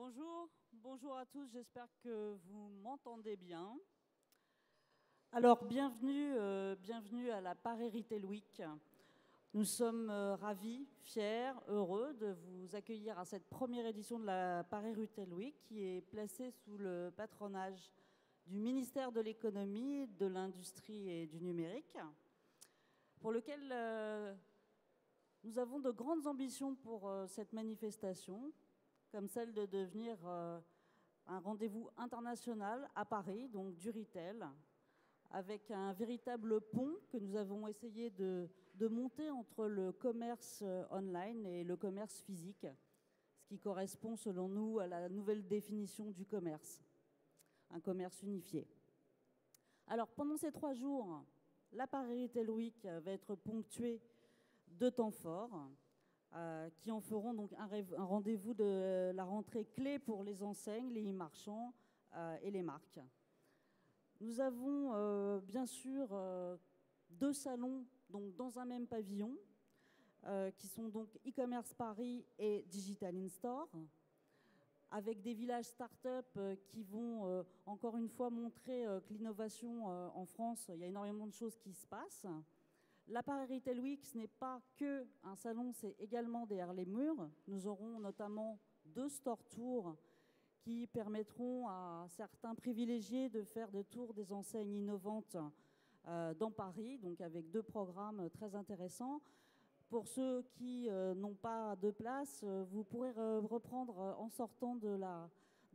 Bonjour, bonjour à tous, j'espère que vous m'entendez bien. Alors, bienvenue à la Paris Retail Week. Nous sommes ravis, fiers, heureux de vous accueillir à cette première édition de la Paris Retail Week qui est placée sous le patronage du ministère de l'économie, de l'industrie et du numérique, pour lequel nous avons de grandes ambitions pour cette manifestation, comme celle de devenir un rendez-vous international à Paris, donc du retail, avec un véritable pont que nous avons essayé de monter entre le commerce online et le commerce physique, ce qui correspond selon nous à la nouvelle définition du commerce, un commerce unifié. Alors pendant ces 3 jours, la Paris Retail Week va être ponctuée de temps forts, qui en feront donc un rendez-vous de la rentrée clé pour les enseignes, les e-marchands et les marques. Nous avons bien sûr 2 salons donc, dans un même pavillon, qui sont donc E-Commerce Paris et Digital In-Store, avec des villages start-up qui vont encore une fois montrer que l'innovation en France, il y a énormément de choses qui se passent. La Paris Retail Week, ce n'est pas qu'un salon, c'est également derrière les murs. Nous aurons notamment 2 store tours qui permettront à certains privilégiés de faire des tours des enseignes innovantes dans Paris, donc avec 2 programmes très intéressants. Pour ceux qui n'ont pas de place, vous pourrez reprendre en sortant de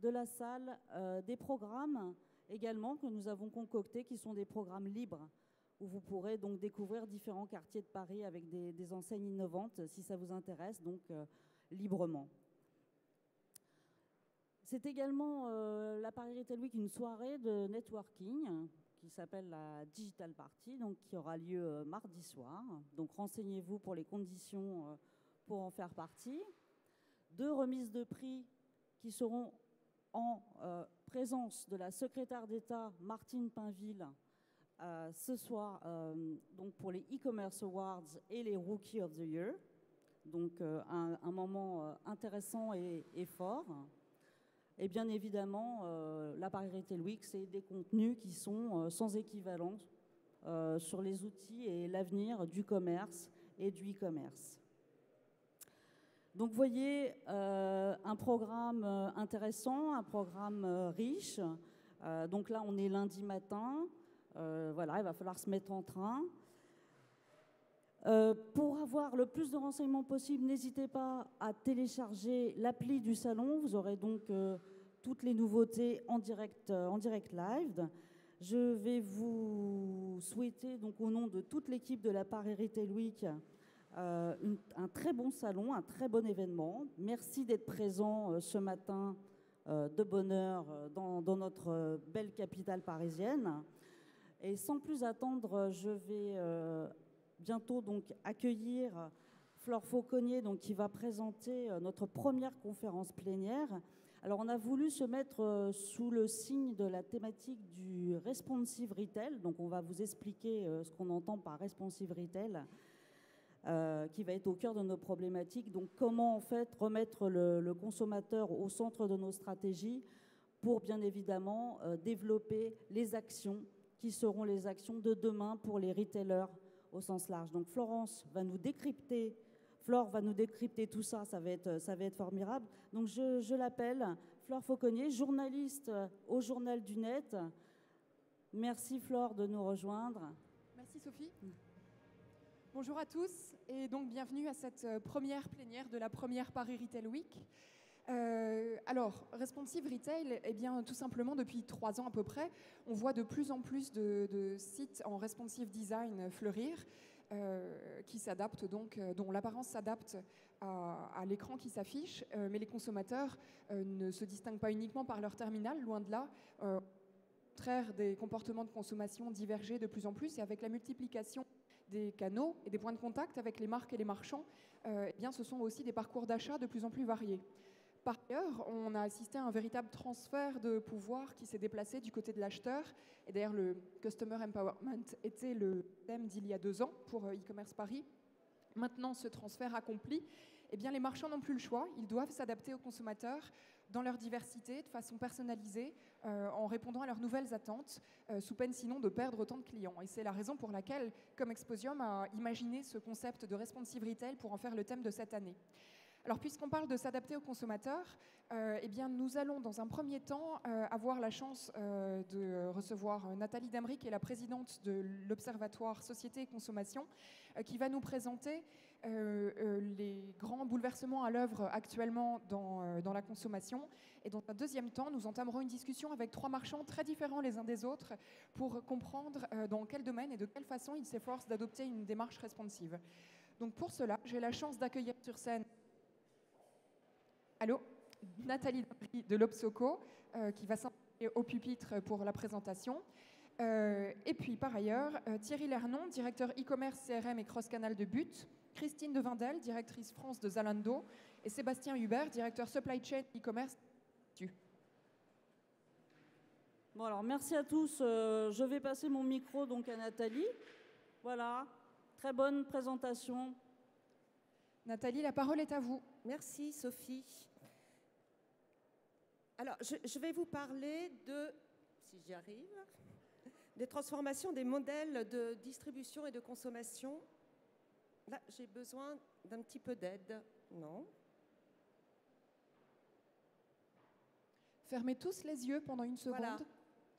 la salle des programmes également que nous avons concoctés, qui sont des programmes libres, où vous pourrez donc découvrir différents quartiers de Paris avec des enseignes innovantes, si ça vous intéresse, donc librement. C'est également la Paris Retail Week une soirée de networking qui s'appelle la Digital Party, donc qui aura lieu mardi soir. Donc renseignez-vous pour les conditions pour en faire partie. 2 remises de prix qui seront en présence de la secrétaire d'État Martine Pinville ce soir, donc pour les e-commerce awards et les Rookie of the Year. Donc un moment intéressant et fort. Et bien évidemment, la Paris Retail Week, c'est des contenus qui sont sans équivalent sur les outils et l'avenir du commerce et du e-commerce. Donc vous voyez, un programme intéressant, un programme riche. Donc là, on est lundi matin. Voilà, il va falloir se mettre en train. Pour avoir le plus de renseignements possible, n'hésitez pas à télécharger l'appli du salon. Vous aurez donc toutes les nouveautés en direct live. Je vais vous souhaiter, donc, au nom de toute l'équipe de la Paris Retail Week, un très bon salon, un très bon événement. Merci d'être présents ce matin de bonne heure dans notre belle capitale parisienne. Et sans plus attendre, je vais... bientôt donc accueillir Flore Fauconnier, donc qui va présenter notre première conférence plénière. Alors on a voulu se mettre sous le signe de la thématique du responsive retail, donc on va vous expliquer ce qu'on entend par responsive retail, qui va être au cœur de nos problématiques. Donc comment en fait remettre le consommateur au centre de nos stratégies pour bien évidemment développer les actions qui seront les actions de demain pour les retailers au sens large. Donc Flore va nous décrypter tout ça, ça va être formidable. Donc je l'appelle Flore Fauconnier, journaliste au Journal du Net. Merci Flore de nous rejoindre. Merci Sophie. Bonjour à tous et donc bienvenue à cette première plénière de la première Paris Retail Week. Alors, Responsive Retail, eh bien, tout simplement, depuis 3 ans à peu près, on voit de plus en plus de sites en responsive design fleurir, qui s'adaptent donc, dont l'apparence s'adapte à l'écran qui s'affiche, mais les consommateurs ne se distinguent pas uniquement par leur terminal, loin de là. Au contraire, des comportements de consommation divergés de plus en plus, et avec la multiplication des canaux et des points de contact avec les marques et les marchands, eh bien, ce sont aussi des parcours d'achat de plus en plus variés. Par ailleurs, on a assisté à un véritable transfert de pouvoir qui s'est déplacé du côté de l'acheteur. Et d'ailleurs, le Customer Empowerment était le thème d'il y a 2 ans pour e-commerce Paris. Maintenant, ce transfert accompli, eh bien, les marchands n'ont plus le choix. Ils doivent s'adapter aux consommateurs dans leur diversité, de façon personnalisée, en répondant à leurs nouvelles attentes, sous peine sinon de perdre autant de clients. Et c'est la raison pour laquelle, comme Exposium, a imaginé ce concept de responsive retail pour en faire le thème de cette année. Alors, puisqu'on parle de s'adapter aux consommateurs, eh bien, nous allons, dans un premier temps, avoir la chance de recevoir Nathalie Damery, qui est la présidente de l'Observatoire Société et Consommation, qui va nous présenter les grands bouleversements à l'œuvre actuellement dans la consommation. Et dans un deuxième temps, nous entamerons une discussion avec trois marchands très différents les uns des autres pour comprendre dans quel domaine et de quelle façon ils s'efforcent d'adopter une démarche responsive. Donc, pour cela, j'ai la chance d'accueillir sur scène Allô, Nathalie Damery de l'Obsoco, qui va s'installer au pupitre pour la présentation. Et puis, par ailleurs, Thierry Lernon, directeur e-commerce, CRM et cross-canal de But, Christine de Vindel, directrice France de Zalando, et Sébastien Hubert, directeur supply chain e-commerce. Bon, alors, merci à tous. Je vais passer mon micro donc à Nathalie. Voilà, très bonne présentation. Nathalie, la parole est à vous. Merci, Sophie. Alors, je vais vous parler de, si j'y arrive, des transformations des modèles de distribution et de consommation. Là, j'ai besoin d'un petit peu d'aide. Non. Fermez tous les yeux pendant une seconde. Voilà.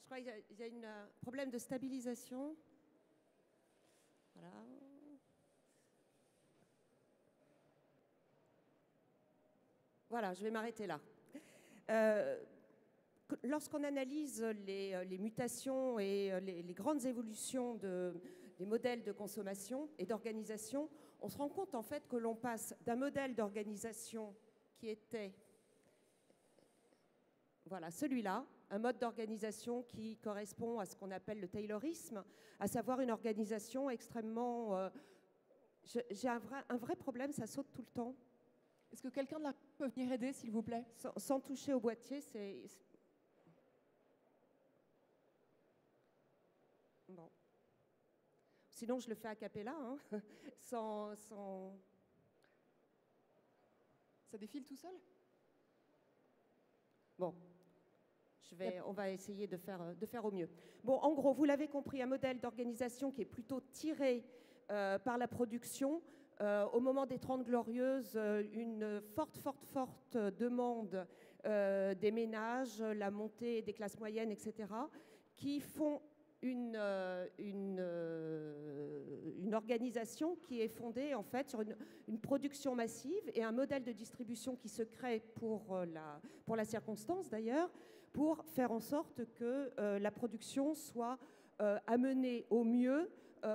Je crois qu'il y a un problème de stabilisation. Voilà. Voilà, je vais m'arrêter là. Lorsqu'on analyse les mutations et les grandes évolutions des modèles de consommation et d'organisation, on se rend compte en fait que l'on passe d'un modèle d'organisation qui était voilà, celui-là, un mode d'organisation qui correspond à ce qu'on appelle le taylorisme, à savoir une organisation extrêmement... j'ai un vrai problème, ça saute tout le temps. Est-ce que quelqu'un de la peut venir aider, s'il vous plaît? Sans toucher au boîtier, c'est... Bon. Sinon, je le fais a cappella, hein. sans... Ça défile tout seul? Bon. On va essayer de faire au mieux. Bon, en gros, vous l'avez compris, un modèle d'organisation qui est plutôt tiré par la production. Au moment des 30 Glorieuses, une forte demande des ménages, la montée des classes moyennes, etc., qui font une organisation qui est fondée en fait sur une production massive et un modèle de distribution qui se crée pour la circonstance d'ailleurs, pour faire en sorte que la production soit amenée au mieux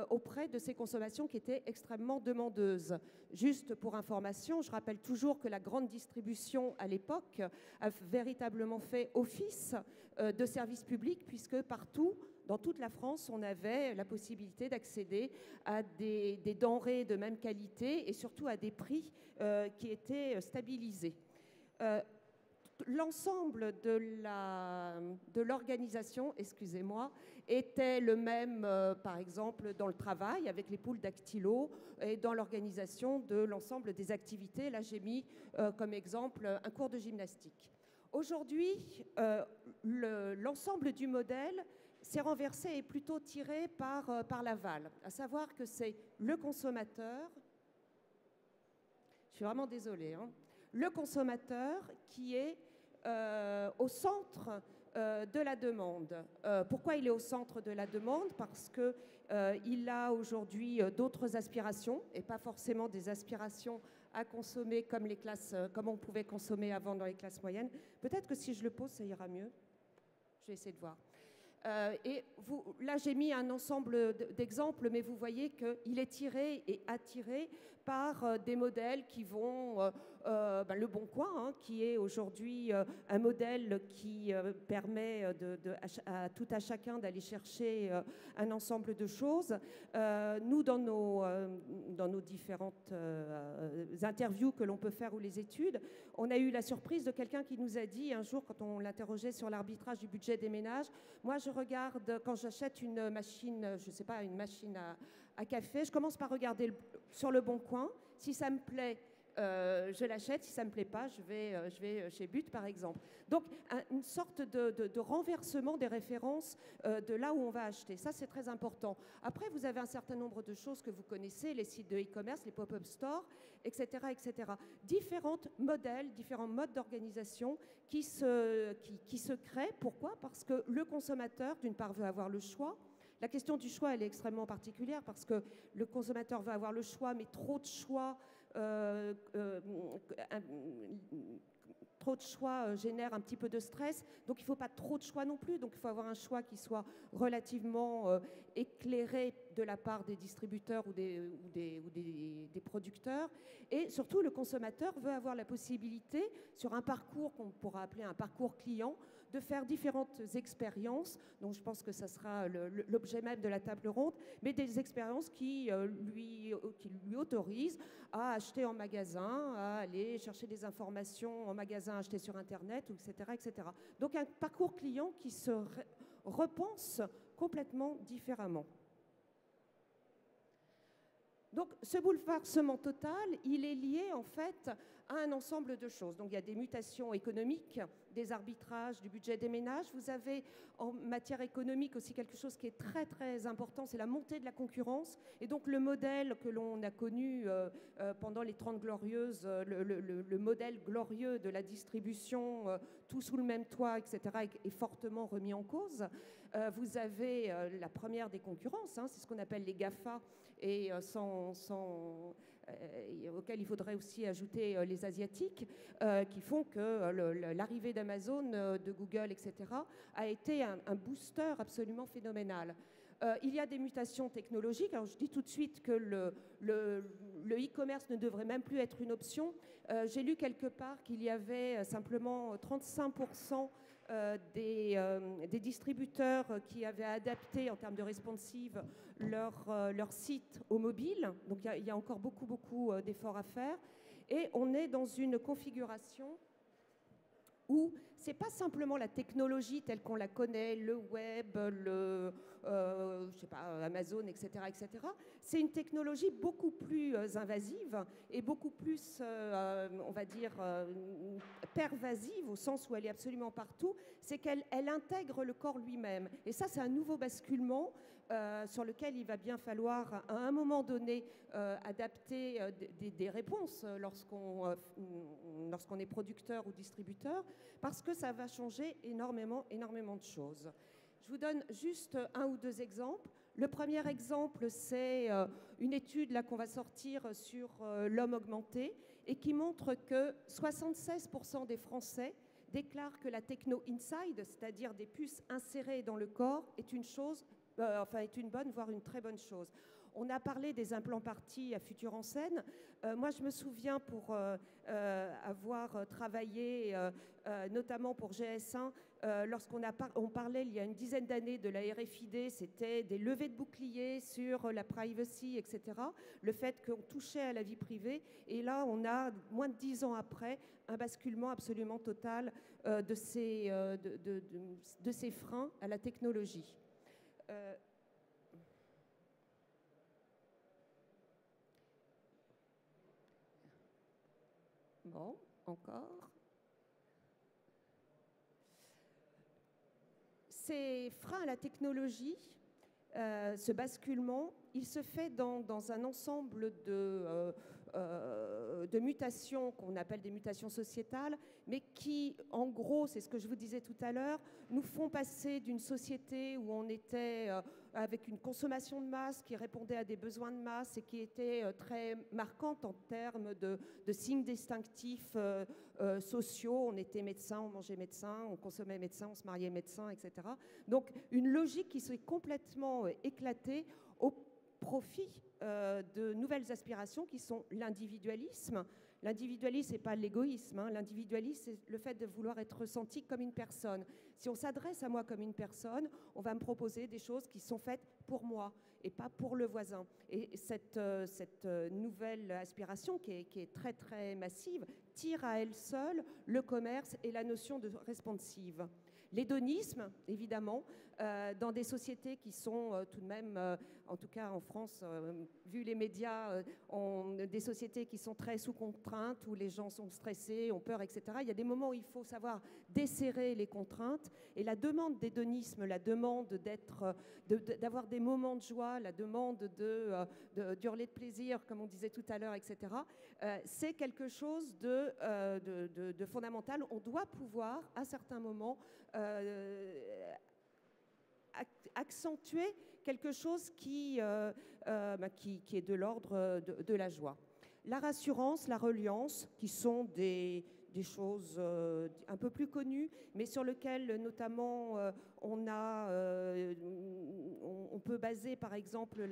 auprès de ces consommations qui étaient extrêmement demandeuses. Juste pour information, je rappelle toujours que la grande distribution à l'époque a véritablement fait office de service public, puisque partout, dans toute la France, on avait la possibilité d'accéder à des denrées de même qualité et surtout à des prix qui étaient stabilisés. L'ensemble de l'organisation, excusez-moi, était le même, par exemple, dans le travail, avec les poules dactylo, et dans l'organisation de l'ensemble des activités. Là, j'ai mis comme exemple un cours de gymnastique. Aujourd'hui, l'ensemble du modèle s'est renversé et plutôt tiré par l'aval, à savoir que c'est le consommateur... Je suis vraiment désolée, hein. Le consommateur qui est au centre de la demande. Pourquoi il est au centre de la demande? Parce qu'il a aujourd'hui d'autres aspirations, et pas forcément des aspirations à consommer comme, comme on pouvait consommer avant dans les classes moyennes. Peut-être que si je le pose, ça ira mieux. Je vais essayer de voir. Là, j'ai mis un ensemble d'exemples, mais vous voyez qu'il est tiré et attiré par des modèles qui vont... Le Bon Coin, hein, qui est aujourd'hui un modèle qui permet à tout à chacun d'aller chercher un ensemble de choses. Nous, dans nos différentes interviews que l'on peut faire ou les études, on a eu la surprise de quelqu'un qui nous a dit un jour, quand on l'interrogeait sur l'arbitrage du budget des ménages, « Moi, je regarde, quand j'achète une machine, je sais pas, une machine à café, je commence par regarder sur Le Bon Coin. Si ça me plaît, je l'achète, si ça ne me plaît pas, je vais chez But, par exemple. Donc, une sorte de renversement des références de là où on va acheter. Ça, c'est très important. Après, vous avez un certain nombre de choses que vous connaissez, les sites de e-commerce, les pop-up stores, etc., etc. Différents modèles, différents modes d'organisation qui se créent. Pourquoi? Parce que le consommateur, d'une part, veut avoir le choix. La question du choix, elle est extrêmement particulière parce que le consommateur veut avoir le choix, mais trop de choix génère un petit peu de stress, donc il ne faut pas trop de choix non plus, donc il faut avoir un choix qui soit relativement éclairé de la part des distributeurs ou des producteurs, et surtout le consommateur veut avoir la possibilité, sur un parcours qu'on pourra appeler un parcours client, de faire différentes expériences, donc je pense que ça sera l'objet même de la table ronde, mais des expériences qui lui autorisent à acheter en magasin, à aller chercher des informations en magasin, acheter sur Internet, etc., etc. Donc un parcours client qui se repense complètement différemment. Donc ce bouleversement total, il est lié en fait à un ensemble de choses. Donc il y a des mutations économiques, des arbitrages, du budget des ménages. Vous avez en matière économique aussi quelque chose qui est très très important, c'est la montée de la concurrence. Et donc le modèle que l'on a connu pendant les 30 glorieuses, le modèle glorieux de la distribution, tout sous le même toit, etc., est fortement remis en cause. Vous avez la première des concurrences, hein, c'est ce qu'on appelle les GAFA, et auquel il faudrait aussi ajouter les Asiatiques, qui font que l'arrivée d'Amazon, de Google, etc., a été un booster absolument phénoménal. Il y a des mutations technologiques. Alors, je dis tout de suite que le e-commerce ne devrait même plus être une option. J'ai lu quelque part qu'il y avait simplement 35% des distributeurs qui avaient adapté en termes de responsive leur site au mobile. Donc il y a encore beaucoup d'efforts à faire. Et on est dans une configuration où ce n'est pas simplement la technologie telle qu'on la connaît, le web, je sais pas, Amazon, etc., etc. C'est une technologie beaucoup plus invasive et beaucoup plus, on va dire, pervasive, au sens où elle est absolument partout. C'est qu'elle intègre le corps lui-même. Et ça, c'est un nouveau basculement sur lequel il va bien falloir, à un moment donné, adapter des réponses lorsqu'on est producteur ou distributeur, parce que ça va changer énormément de choses. Je vous donne juste un ou deux exemples. Le premier exemple, c'est une étude là qu'on va sortir sur l'homme augmenté et qui montre que 76% des Français déclarent que la techno inside, c'est-à-dire des puces insérées dans le corps, est une chose, est une bonne, voire une très bonne chose. On a parlé des implants partis à Futur en Seine. Moi, je me souviens pour avoir travaillé notamment pour GS1, lorsqu'on parlait il y a une dizaine d'années de la RFID, c'était des levées de boucliers sur la privacy, etc. Le fait qu'on touchait à la vie privée. Et là, on a, moins de 10 ans après, un basculement absolument total de ces freins à la technologie. Bon, encore. Ces freins à la technologie, ce basculement, il se fait dans un ensemble de mutations qu'on appelle des mutations sociétales, mais qui, en gros, c'est ce que je vous disais tout à l'heure, nous font passer d'une société où on était avec une consommation de masse qui répondait à des besoins de masse et qui était très marquante en termes de signes distinctifs sociaux. On était médecin, on mangeait médecin, on consommait médecin, on se mariait médecin, etc. Donc une logique qui s'est complètement éclatée au profit de nouvelles aspirations qui sont l'individualisme. L'individualisme, ce n'est pas l'égoïsme. Hein. L'individualisme, c'est le fait de vouloir être ressenti comme une personne. Si on s'adresse à moi comme une personne, on va me proposer des choses qui sont faites pour moi et pas pour le voisin. Et cette nouvelle aspiration qui est très, très massive tire à elle seule le commerce et la notion de responsive. L'hédonisme, évidemment, dans des sociétés qui sont tout de même, en tout cas en France, vu les médias, des sociétés qui sont très sous contrainte, où les gens sont stressés, ont peur, etc. Il y a des moments où il faut savoir desserrer les contraintes. Et la demande d'hédonisme, la demande d'avoir des moments de joie, la demande d'hurler de plaisir, comme on disait tout à l'heure, etc., c'est quelque chose de fondamental. On doit pouvoir, à certains moments, accentuer quelque chose qui est de l'ordre de la joie. La rassurance, la reliance, qui sont des choses un peu plus connues, mais sur lesquelles notamment on peut baser par exemple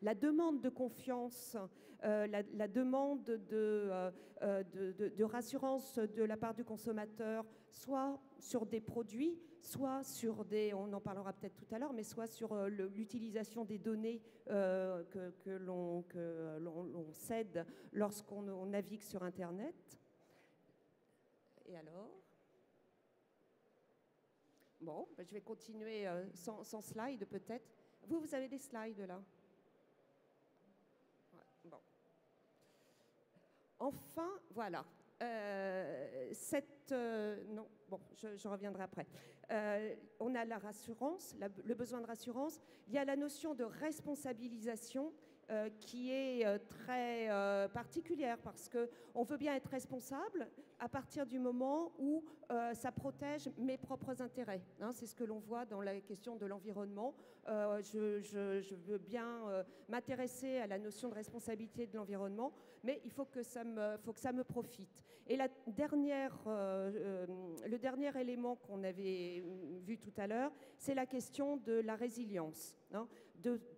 la demande de confiance, la demande de rassurance de la part du consommateur, soit sur des produits, soit sur on en parlera peut-être tout à l'heure, mais soit sur l'utilisation des données que l'on cède lorsqu'on navigue sur Internet. Et alors? Bon, ben je vais continuer sans slide peut-être. Vous avez des slides là? Ouais, bon. Enfin, voilà. Non, bon, je reviendrai après. On a la rassurance, le besoin de rassurance. Il y a la notion de responsabilisation qui est très particulière parce qu'on veut bien être responsable à partir du moment où ça protège mes propres intérêts. Hein, c'est ce que l'on voit dans la question de l'environnement. Je veux bien m'intéresser à la notion de responsabilité de l'environnement, mais il faut que ça me profite. Et le dernier élément qu'on avait vu tout à l'heure, c'est la question de la résilience. Hein,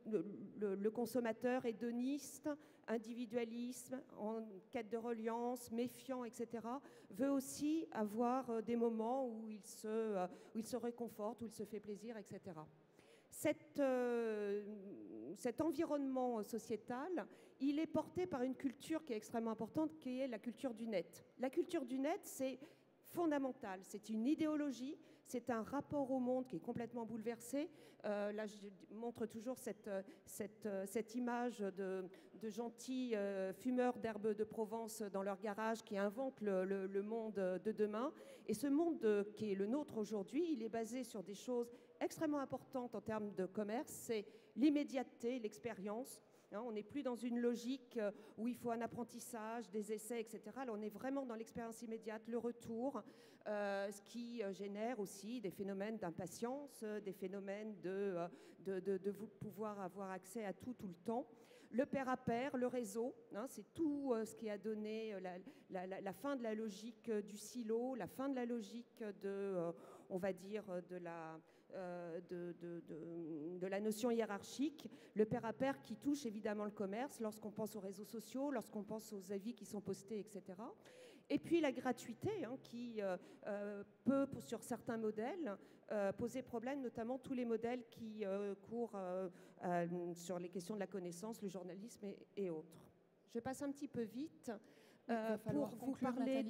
le consommateur hédoniste, individualisme, en quête de reliance, méfiant, etc., veut aussi avoir des moments où il se réconforte, où il se fait plaisir, etc. Cet environnement sociétal, il est porté par une culture qui est extrêmement importante, qui est la culture du net. La culture du net, c'est fondamental, c'est une idéologie, c'est un rapport au monde qui est complètement bouleversé. Là, je montre toujours cette image de gentils fumeurs d'herbe de Provence dans leur garage qui inventent le monde de demain. Et ce monde qui est le nôtre aujourd'hui, il est basé sur des choses extrêmement importantes en termes de commerce. C'est l'immédiateté, l'expérience. On n'est plus dans une logique où il faut un apprentissage, des essais, etc. Là, on est vraiment dans l'expérience immédiate, le retour, ce qui génère aussi des phénomènes d'impatience, des phénomènes de pouvoir avoir accès à tout le temps. Le pair-à-pair, le réseau, hein, c'est tout ce qui a donné la fin de la logique du silo, la fin de la logique on va dire, de la notion hiérarchique. Le pair-à-pair qui touche évidemment le commerce lorsqu'on pense aux réseaux sociaux, lorsqu'on pense aux avis qui sont postés, etc. Et puis la gratuité hein, qui peut, sur certains modèles, poser problème, notamment tous les modèles qui courent sur les questions de la connaissance, le journalisme et autres. Je passe un petit peu vite pour vous parler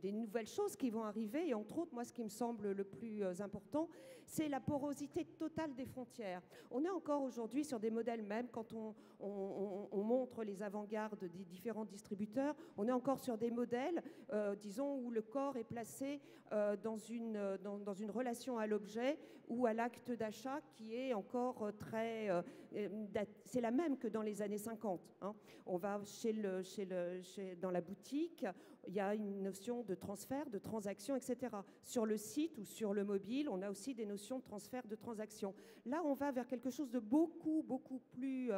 des nouvelles choses qui vont arriver. Et entre autres, moi, ce qui me semble le plus important, c'est la porosité totale des frontières. On est encore aujourd'hui sur des modèles, même quand on montre les avant-gardes des différents distributeurs, on est encore sur des modèles, disons, où le corps est placé dans une relation à l'objet ou à l'acte d'achat qui est encore très... c'est la même que dans les années 50. Hein. On va dans la boutique, il y a une notion de transfert, de transaction, etc. Sur le site ou sur le mobile, on a aussi des notions de transfert, de transaction. Là, on va vers quelque chose de beaucoup plus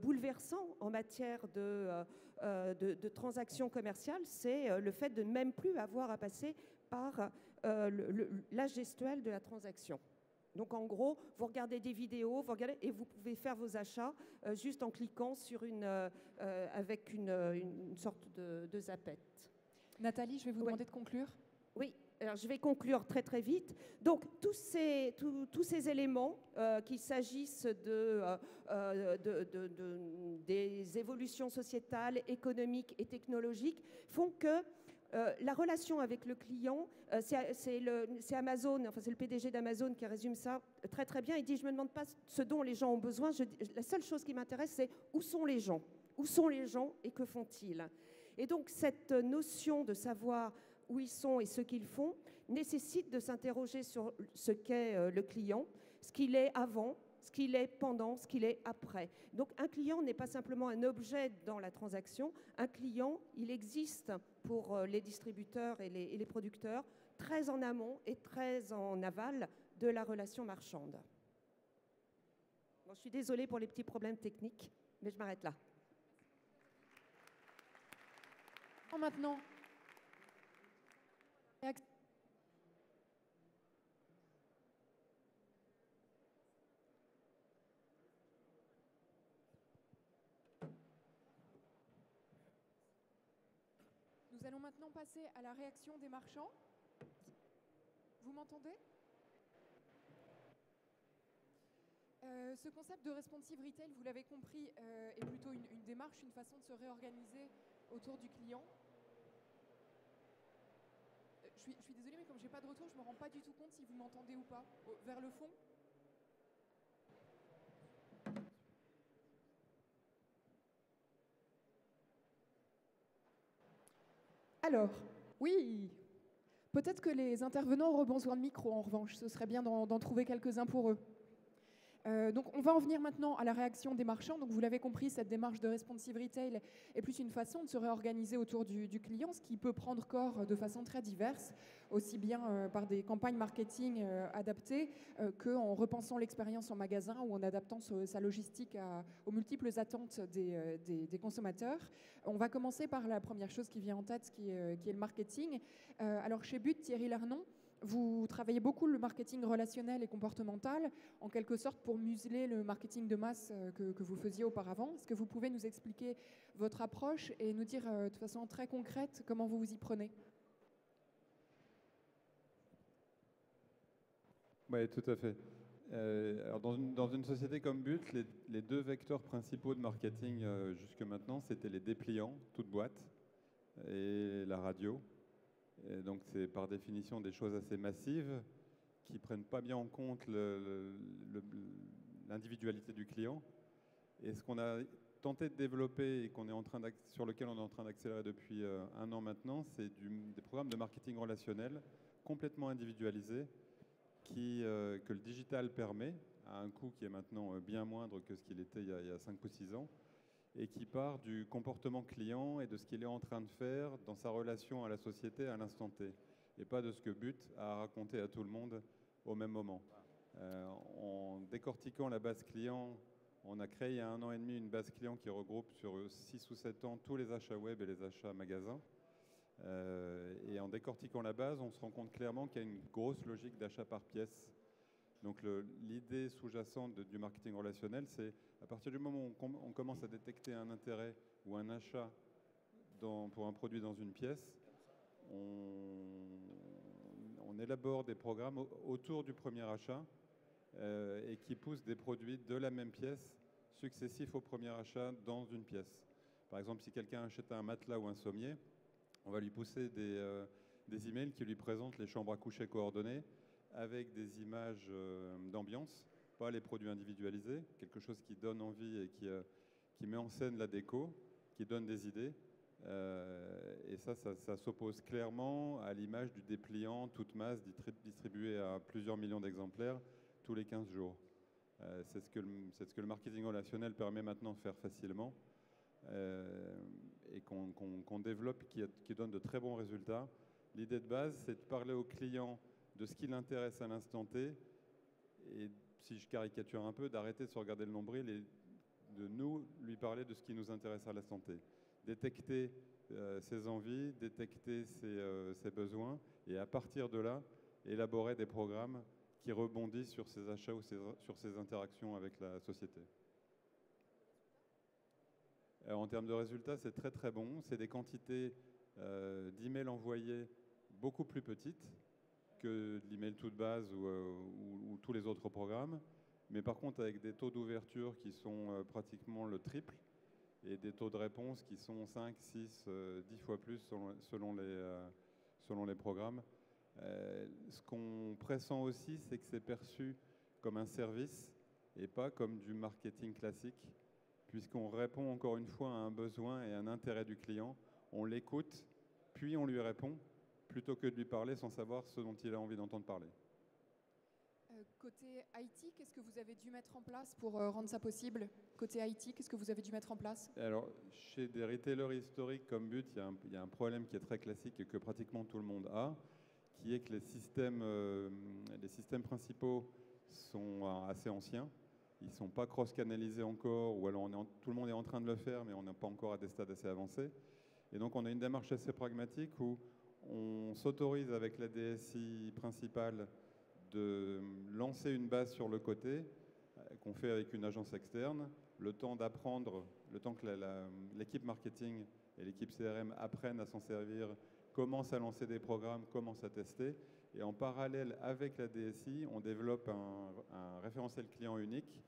bouleversant en matière de transactions commerciales. C'est le fait de ne même plus avoir à passer par la gestuelle de la transaction. Donc, en gros, vous regardez des vidéos, vous regardez, et vous pouvez faire vos achats juste en cliquant sur avec une sorte de zappette. Nathalie, je vais vous demander de conclure. Oui, alors je vais conclure très vite. Donc, tous ces éléments, qu'il s'agisse des évolutions sociétales, économiques et technologiques, font que La relation avec le client, c'est Amazon, enfin c'est le PDG d'Amazon qui résume ça très très bien. Il dit, je me demande pas ce dont les gens ont besoin, la seule chose qui m'intéresse, c'est où sont les gens? Où sont les gens et que font-ils? Et donc cette notion de savoir où ils sont et ce qu'ils font nécessite de s'interroger sur ce qu'est le client, ce qu'il est avant, ce qu'il est pendant, ce qu'il est après. Donc un client n'est pas simplement un objet dans la transaction, un client, il existe pour les distributeurs et les producteurs très en amont et très en aval de la relation marchande. Bon, je suis désolée pour les petits problèmes techniques, mais je m'arrête là. Maintenant, nous allons maintenant passer à la réaction des marchands. Vous m'entendez? Ce concept de responsive retail, vous l'avez compris, est plutôt une démarche, une façon de se réorganiser autour du client. Je suis désolée, mais comme je n'ai pas de retour, je ne me rends pas du tout compte si vous m'entendez ou pas. Vers le fond. Alors, oui. Peut-être que les intervenants auront besoin de micro, en revanche. Ce serait bien d'en trouver quelques-uns pour eux. Donc on va en venir maintenant à la réaction des marchands. Donc vous l'avez compris, cette démarche de responsive retail est plus une façon de se réorganiser autour du client, ce qui peut prendre corps de façon très diverse, aussi bien par des campagnes marketing adaptées qu'en repensant l'expérience en magasin ou en adaptant sa logistique aux multiples attentes des consommateurs. On va commencer par la première chose qui vient en tête, qui est le marketing. Alors chez But, Thierry Lernon, vous travaillez beaucoup le marketing relationnel et comportemental, en quelque sorte pour museler le marketing de masse que vous faisiez auparavant. Est-ce que vous pouvez nous expliquer votre approche et nous dire de façon très concrète comment vous vous y prenez? Oui, tout à fait. Alors dans une société comme But, les deux vecteurs principaux de marketing jusque maintenant, c'était les dépliants, toute boîte, et la radio. Et donc c'est par définition des choses assez massives qui ne prennent pas bien en compte l'individualité du client. Et ce qu'on a tenté de développer et sur lequel on est en train d'accélérer depuis un an maintenant, c'est des programmes de marketing relationnel complètement individualisés que le digital permet à un coût qui est maintenant bien moindre que ce qu'il était il y a 5 ou 6 ans. Et qui part du comportement client et de ce qu'il est en train de faire dans sa relation à la société à l'instant T, et pas de ce que But a raconté à tout le monde au même moment. En décortiquant la base client, on a créé il y a 1 an et demi une base client qui regroupe sur 6 ou 7 ans tous les achats web et les achats magasins. Et en décortiquant la base, on se rend compte clairement qu'il y a une grosse logique d'achat par pièce. Donc l'idée sous-jacente du marketing relationnel, c'est à partir du moment où on commence à détecter un intérêt ou un achat pour un produit dans une pièce, on élabore des programmes autour du premier achat et qui poussent des produits de la même pièce successifs au premier achat dans une pièce. Par exemple, si quelqu'un achète un matelas ou un sommier, on va lui pousser des emails qui lui présentent les chambres à coucher coordonnées avec des images d'ambiance, pas les produits individualisés, quelque chose qui donne envie et qui met en scène la déco, qui donne des idées. Et ça s'oppose clairement à l'image du dépliant toute masse distribué à plusieurs millions d'exemplaires tous les 15 jours. C'est ce que le marketing relationnel permet maintenant de faire facilement et qu'on développe, qui donne de très bons résultats. L'idée de base, c'est de parler aux clients de ce qui l'intéresse à l'instant T, et si je caricature un peu, d'arrêter de se regarder le nombril et de nous lui parler de ce qui nous intéresse à l'instant T. Détecter ses envies, détecter ses besoins, et à partir de là, élaborer des programmes qui rebondissent sur ses achats ou sur ses interactions avec la société. En termes de résultats, c'est très très bon. C'est des quantités d'emails envoyés beaucoup plus petites que l'email toute base ou tous les autres programmes, mais par contre avec des taux d'ouverture qui sont pratiquement le triple et des taux de réponse qui sont 5, 6, 10 fois plus selon les programmes. Ce qu'on pressent aussi, c'est que c'est perçu comme un service et pas comme du marketing classique, puisqu'on répond encore une fois à un besoin et à un intérêt du client, on l'écoute, puis on lui répond, plutôt que de lui parler sans savoir ce dont il a envie d'entendre parler. Côté IT, qu'est-ce que vous avez dû mettre en place pour rendre ça possible? Côté IT, qu'est-ce que vous avez dû mettre en place? Alors, chez des retailers historiques comme But, il y a un problème qui est très classique et que pratiquement tout le monde a, qui est que les systèmes principaux sont assez anciens. Ils ne sont pas cross-canalisés encore, ou alors tout le monde est en train de le faire, mais on n'est pas encore à des stades assez avancés. Et donc, on a une démarche assez pragmatique où on s'autorise avec la DSI principale de lancer une base sur le côté, qu'on fait avec une agence externe, le temps d'apprendre, le temps que l'équipe marketing et l'équipe CRM apprennent à s'en servir, commencent à lancer des programmes, commencent à tester. Et en parallèle, avec la DSI, on développe un référentiel client unique,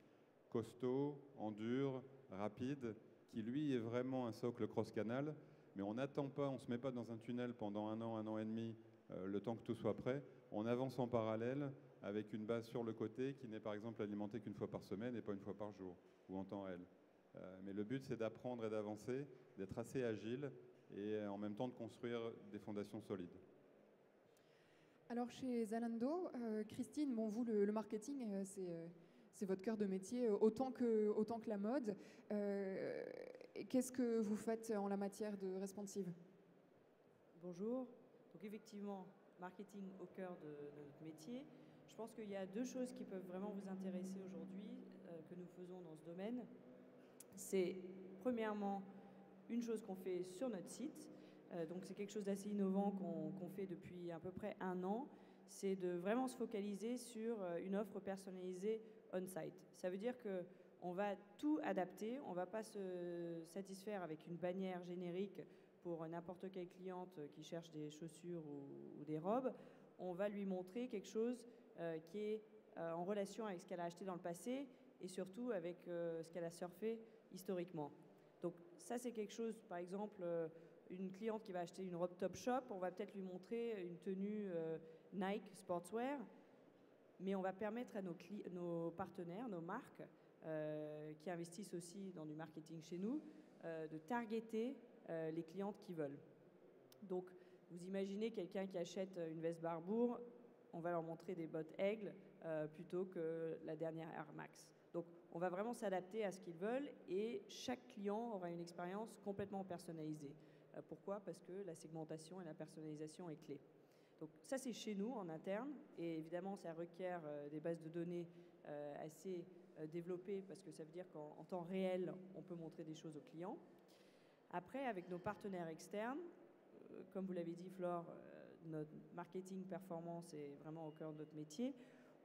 costaud, en dur, rapide, qui lui est vraiment un socle cross-canal. Mais on n'attend pas, on ne se met pas dans un tunnel pendant un an et demi, le temps que tout soit prêt. On avance en parallèle avec une base sur le côté qui n'est par exemple alimentée qu'une fois par semaine et pas une fois par jour ou en temps réel. Mais le but, c'est d'apprendre et d'avancer, d'être assez agile et en même temps de construire des fondations solides. Alors chez Zalando, Christine, bon, vous, le marketing, c'est votre cœur de métier, autant que la mode. Qu'est-ce que vous faites en la matière de responsive? Bonjour. Donc effectivement, marketing au cœur de notre métier. Je pense qu'il y a deux choses qui peuvent vraiment vous intéresser aujourd'hui, que nous faisons dans ce domaine. C'est premièrement une chose qu'on fait sur notre site. Donc c'est quelque chose d'assez innovant qu'on fait depuis à peu près un an. C'est de vraiment se focaliser sur une offre personnalisée on-site. Ça veut dire qu'on va tout adapter, on ne va pas se satisfaire avec une bannière générique pour n'importe quelle cliente qui cherche des chaussures ou des robes. On va lui montrer quelque chose qui est en relation avec ce qu'elle a acheté dans le passé et surtout avec ce qu'elle a surfé historiquement. Donc ça, c'est quelque chose, par exemple, une cliente qui va acheter une robe Topshop, on va peut-être lui montrer une tenue Nike Sportswear, mais on va permettre à nos partenaires, nos marques, qui investissent aussi dans du marketing chez nous, de targeter les clientes qui veulent. Donc, vous imaginez quelqu'un qui achète une veste Barbour, on va leur montrer des bottes Aigle plutôt que la dernière Air Max. Donc, on va vraiment s'adapter à ce qu'ils veulent et chaque client aura une expérience complètement personnalisée. Pourquoi? Parce que la segmentation et la personnalisation est clé. Donc, ça, c'est chez nous, en interne. Et évidemment, ça requiert des bases de données assez développées parce que ça veut dire qu'en temps réel, on peut montrer des choses aux clients. Après, avec nos partenaires externes, comme vous l'avez dit, Flore, notre marketing performance est vraiment au cœur de notre métier.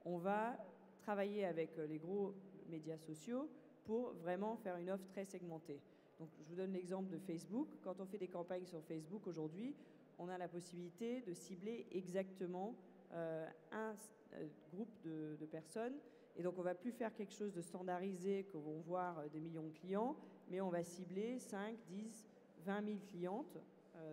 On va travailler avec les gros médias sociaux pour vraiment faire une offre très segmentée. Donc, je vous donne l'exemple de Facebook. Quand on fait des campagnes sur Facebook aujourd'hui, on a la possibilité de cibler exactement un groupe de personnes. Et donc, on ne va plus faire quelque chose de standardisé que vont voir des millions de clients, mais on va cibler 5, 10, 20 000 clientes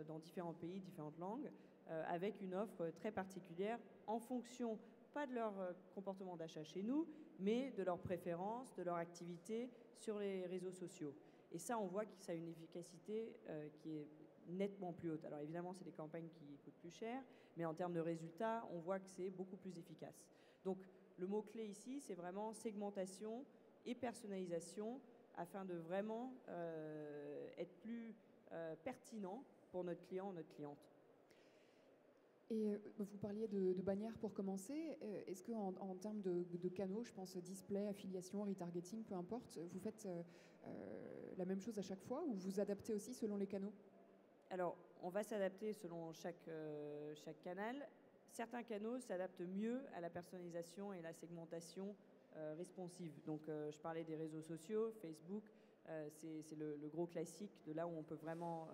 dans différents pays, différentes langues, avec une offre très particulière en fonction, pas de leur comportement d'achat chez nous, mais de leurs préférences, de leur activité sur les réseaux sociaux. Et ça, on voit que ça a une efficacité qui est nettement plus haute. Alors évidemment, c'est des campagnes qui coûtent plus cher, mais en termes de résultats, on voit que c'est beaucoup plus efficace. Donc, le mot-clé ici, c'est vraiment segmentation et personnalisation afin de vraiment être plus pertinent pour notre client ou notre cliente. Et vous parliez de bannières pour commencer. Est-ce qu'en termes de canaux, je pense display, affiliation, retargeting, peu importe, vous faites la même chose à chaque fois ou vous adaptez aussi selon les canaux? Alors, on va s'adapter selon chaque canal. Certains canaux s'adaptent mieux à la personnalisation et la segmentation responsive. Donc, je parlais des réseaux sociaux, Facebook, c'est le gros classique de là où on peut vraiment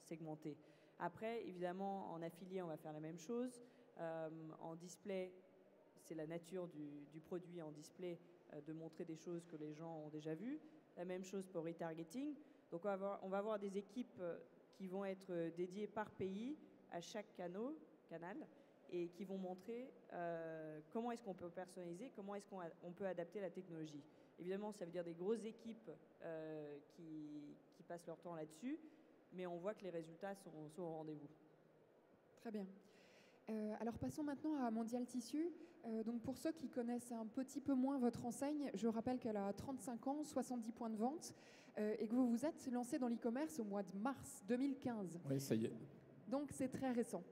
segmenter. Après, évidemment, en affilié, on va faire la même chose. En display, c'est la nature du produit en display de montrer des choses que les gens ont déjà vues. La même chose pour retargeting. Donc on va avoir des équipes qui vont être dédiées par pays à chaque canal et qui vont montrer comment est-ce qu'on peut personnaliser, comment est-ce qu'on peut adapter la technologie. Évidemment, ça veut dire des grosses équipes qui passent leur temps là-dessus, mais on voit que les résultats sont au rendez-vous. Très bien. Alors passons maintenant à Mondial Tissus. Donc pour ceux qui connaissent un petit peu moins votre enseigne, je rappelle qu'elle a 35 ans, 70 points de vente, et que vous vous êtes lancé dans l'e-commerce au mois de mars 2015. Oui, ça y est. Donc c'est très récent.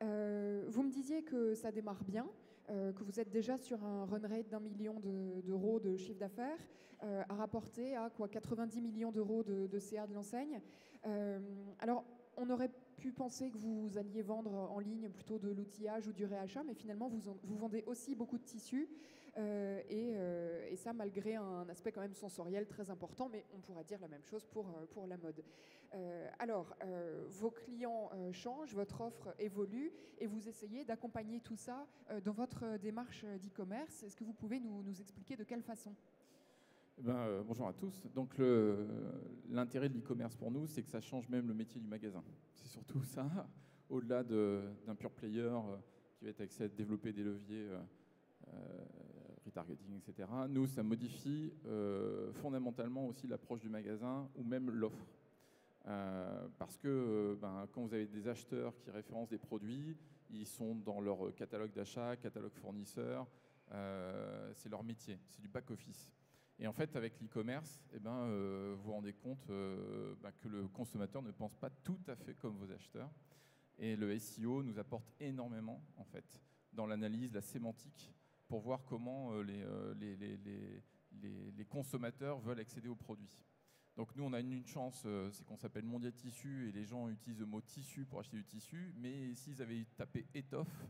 Vous me disiez que ça démarre bien, que vous êtes déjà sur un run rate d'1 million d'euros de chiffre d'affaires, à rapporter à quoi, 90 millions d'euros de CA de l'enseigne. Alors, on aurait pu penser que vous alliez vendre en ligne plutôt de l'outillage ou du réachat, mais finalement, vous vendez aussi beaucoup de tissus, et ça malgré un aspect quand même sensoriel très important, mais on pourrait dire la même chose pour la mode. Alors, vos clients changent, votre offre évolue, et vous essayez d'accompagner tout ça dans votre démarche d'e-commerce. Est-ce que vous pouvez nous expliquer de quelle façon ? Bonjour à tous. Donc l'intérêt de l'e-commerce pour nous, c'est que ça change même le métier du magasin. C'est surtout ça, au-delà d'un pure player qui va être accès à développer des leviers, retargeting, etc. Nous, ça modifie fondamentalement aussi l'approche du magasin ou même l'offre. Parce que quand vous avez des acheteurs qui référencent des produits, ils sont dans leur catalogue d'achat, catalogue fournisseur, c'est leur métier, c'est du back-office. Et en fait, avec l'e-commerce, vous vous rendez compte que le consommateur ne pense pas tout à fait comme vos acheteurs. Et le SEO nous apporte énormément, en fait, dans l'analyse, la sémantique, pour voir comment les consommateurs veulent accéder aux produits. Donc nous, on a une chance, c'est qu'on s'appelle Mondial Tissus, et les gens utilisent le mot tissu pour acheter du tissu, mais s'ils avaient tapé étoffe,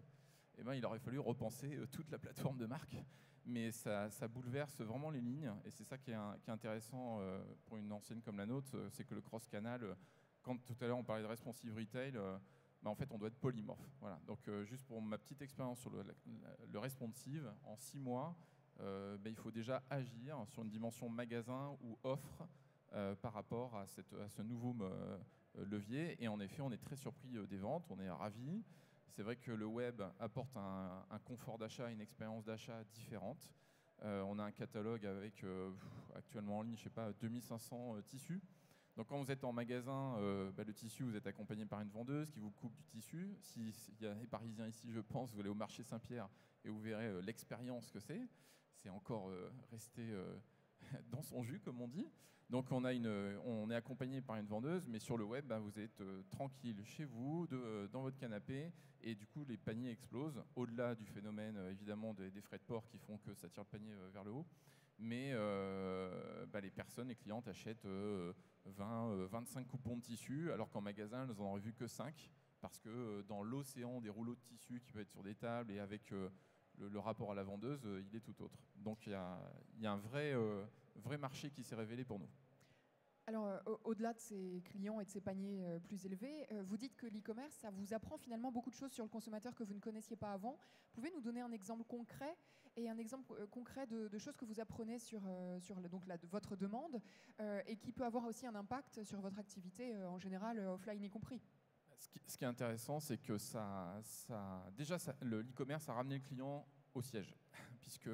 il aurait fallu repenser toute la plateforme de marque. Mais ça bouleverse vraiment les lignes, et c'est ça qui est intéressant pour une enseigne comme la nôtre, c'est que le cross-canal, quand tout à l'heure on parlait de responsive retail, en fait on doit être polymorphe. Voilà. Donc juste pour ma petite expérience sur le responsive, en 6 mois, il faut déjà agir sur une dimension magasin ou offre par rapport à ce nouveau levier, et en effet on est très surpris des ventes, on est ravis. C'est vrai que le web apporte un confort d'achat, une expérience d'achat différente. On a un catalogue avec, actuellement en ligne, je sais pas, 2500 tissus. Donc quand vous êtes en magasin, le tissu, vous êtes accompagné par une vendeuse qui vous coupe du tissu. S'il y a des Parisiens ici, je pense, vous allez au marché Saint-Pierre et vous verrez l'expérience que c'est. C'est encore resté dans son jus, comme on dit. Donc on est accompagné par une vendeuse, mais sur le web, vous êtes tranquille chez vous, dans votre canapé, et du coup, les paniers explosent, au-delà du phénomène, évidemment, des frais de port qui font que ça tire le panier vers le haut. Mais les personnes, les clientes achètent 25 coupons de tissu, alors qu'en magasin, elles n'en auraient vu que 5, parce que dans l'océan des rouleaux de tissu qui peuvent être sur des tables, et avec le rapport à la vendeuse, il est tout autre. Donc il y a un vrai marché qui s'est révélé pour nous. Alors, au-delà de ces clients et de ces paniers plus élevés, vous dites que l'e-commerce, ça vous apprend finalement beaucoup de choses sur le consommateur que vous ne connaissiez pas avant. Pouvez-vous nous donner un exemple concret et un exemple concret de choses que vous apprenez sur votre demande et qui peut avoir aussi un impact sur votre activité en général, offline y compris? Ce qui est intéressant, c'est que l'e-commerce a ramené le client au siège, puisque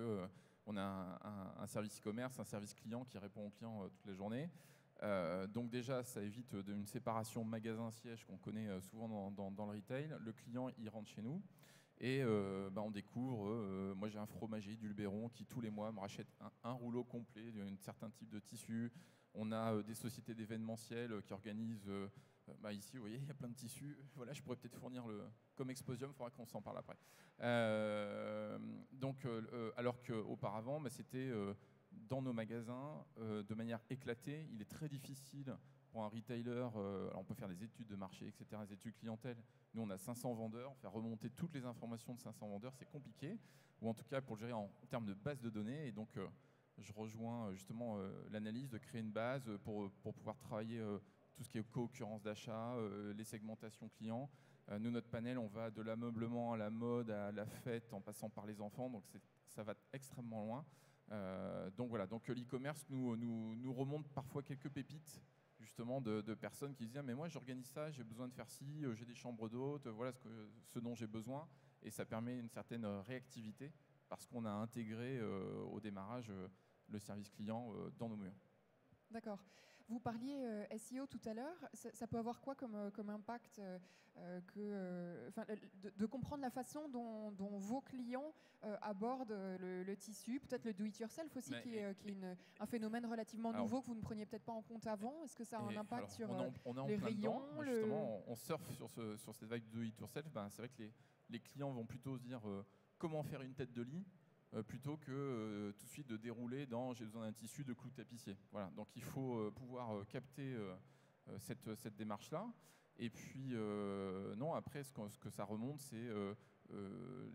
on a un service e-commerce, un service client qui répond aux clients toute la journée. Donc déjà, ça évite une séparation magasin-siège qu'on connaît souvent dans le retail. Le client, il rentre chez nous et on découvre, moi j'ai un fromager du Luberon qui tous les mois me rachète un rouleau complet d'un certain type de tissu. On a des sociétés d'événementiel qui organisent... ici, vous voyez, il y a plein de tissus. Voilà, je pourrais peut-être fournir comme Exposium, il faudra qu'on s'en parle après. Donc, alors qu'auparavant, c'était dans nos magasins, de manière éclatée. Il est très difficile pour un retailer, alors on peut faire des études de marché, etc., des études clientèle. Nous, on a 500 vendeurs, faire remonter toutes les informations de 500 vendeurs, c'est compliqué. Ou en tout cas, pour le gérer en termes de base de données. Et donc, je rejoins justement l'analyse de créer une base pour pouvoir travailler... tout ce qui est co-occurrence d'achat, les segmentations clients. Nous, notre panel, on va de l'ameublement à la mode, à la fête, en passant par les enfants. Donc, ça va extrêmement loin. Donc, l'e-commerce nous remonte parfois quelques pépites, justement de personnes qui disaient « mais moi j'organise ça, j'ai besoin de faire ci, j'ai des chambres d'hôtes, voilà ce dont j'ai besoin ». Et ça permet une certaine réactivité parce qu'on a intégré au démarrage le service client dans nos murs. D'accord. Vous parliez SEO tout à l'heure. Ça peut avoir quoi comme impact de comprendre la façon dont vos clients abordent le tissu, peut-être le do-it-yourself aussi, qui est un phénomène relativement nouveau que vous ne preniez peut-être pas en compte avant. Est-ce que ça a un impact sur les rayons dedans, justement, on surfe sur cette vague de do-it-yourself. C'est vrai que les clients vont plutôt se dire comment faire une tête de lit plutôt que tout de suite de dérouler dans j'ai besoin d'un tissu de clou tapissier. Voilà. Donc il faut pouvoir capter cette démarche-là. Et puis, non, après, ce que ça remonte, c'est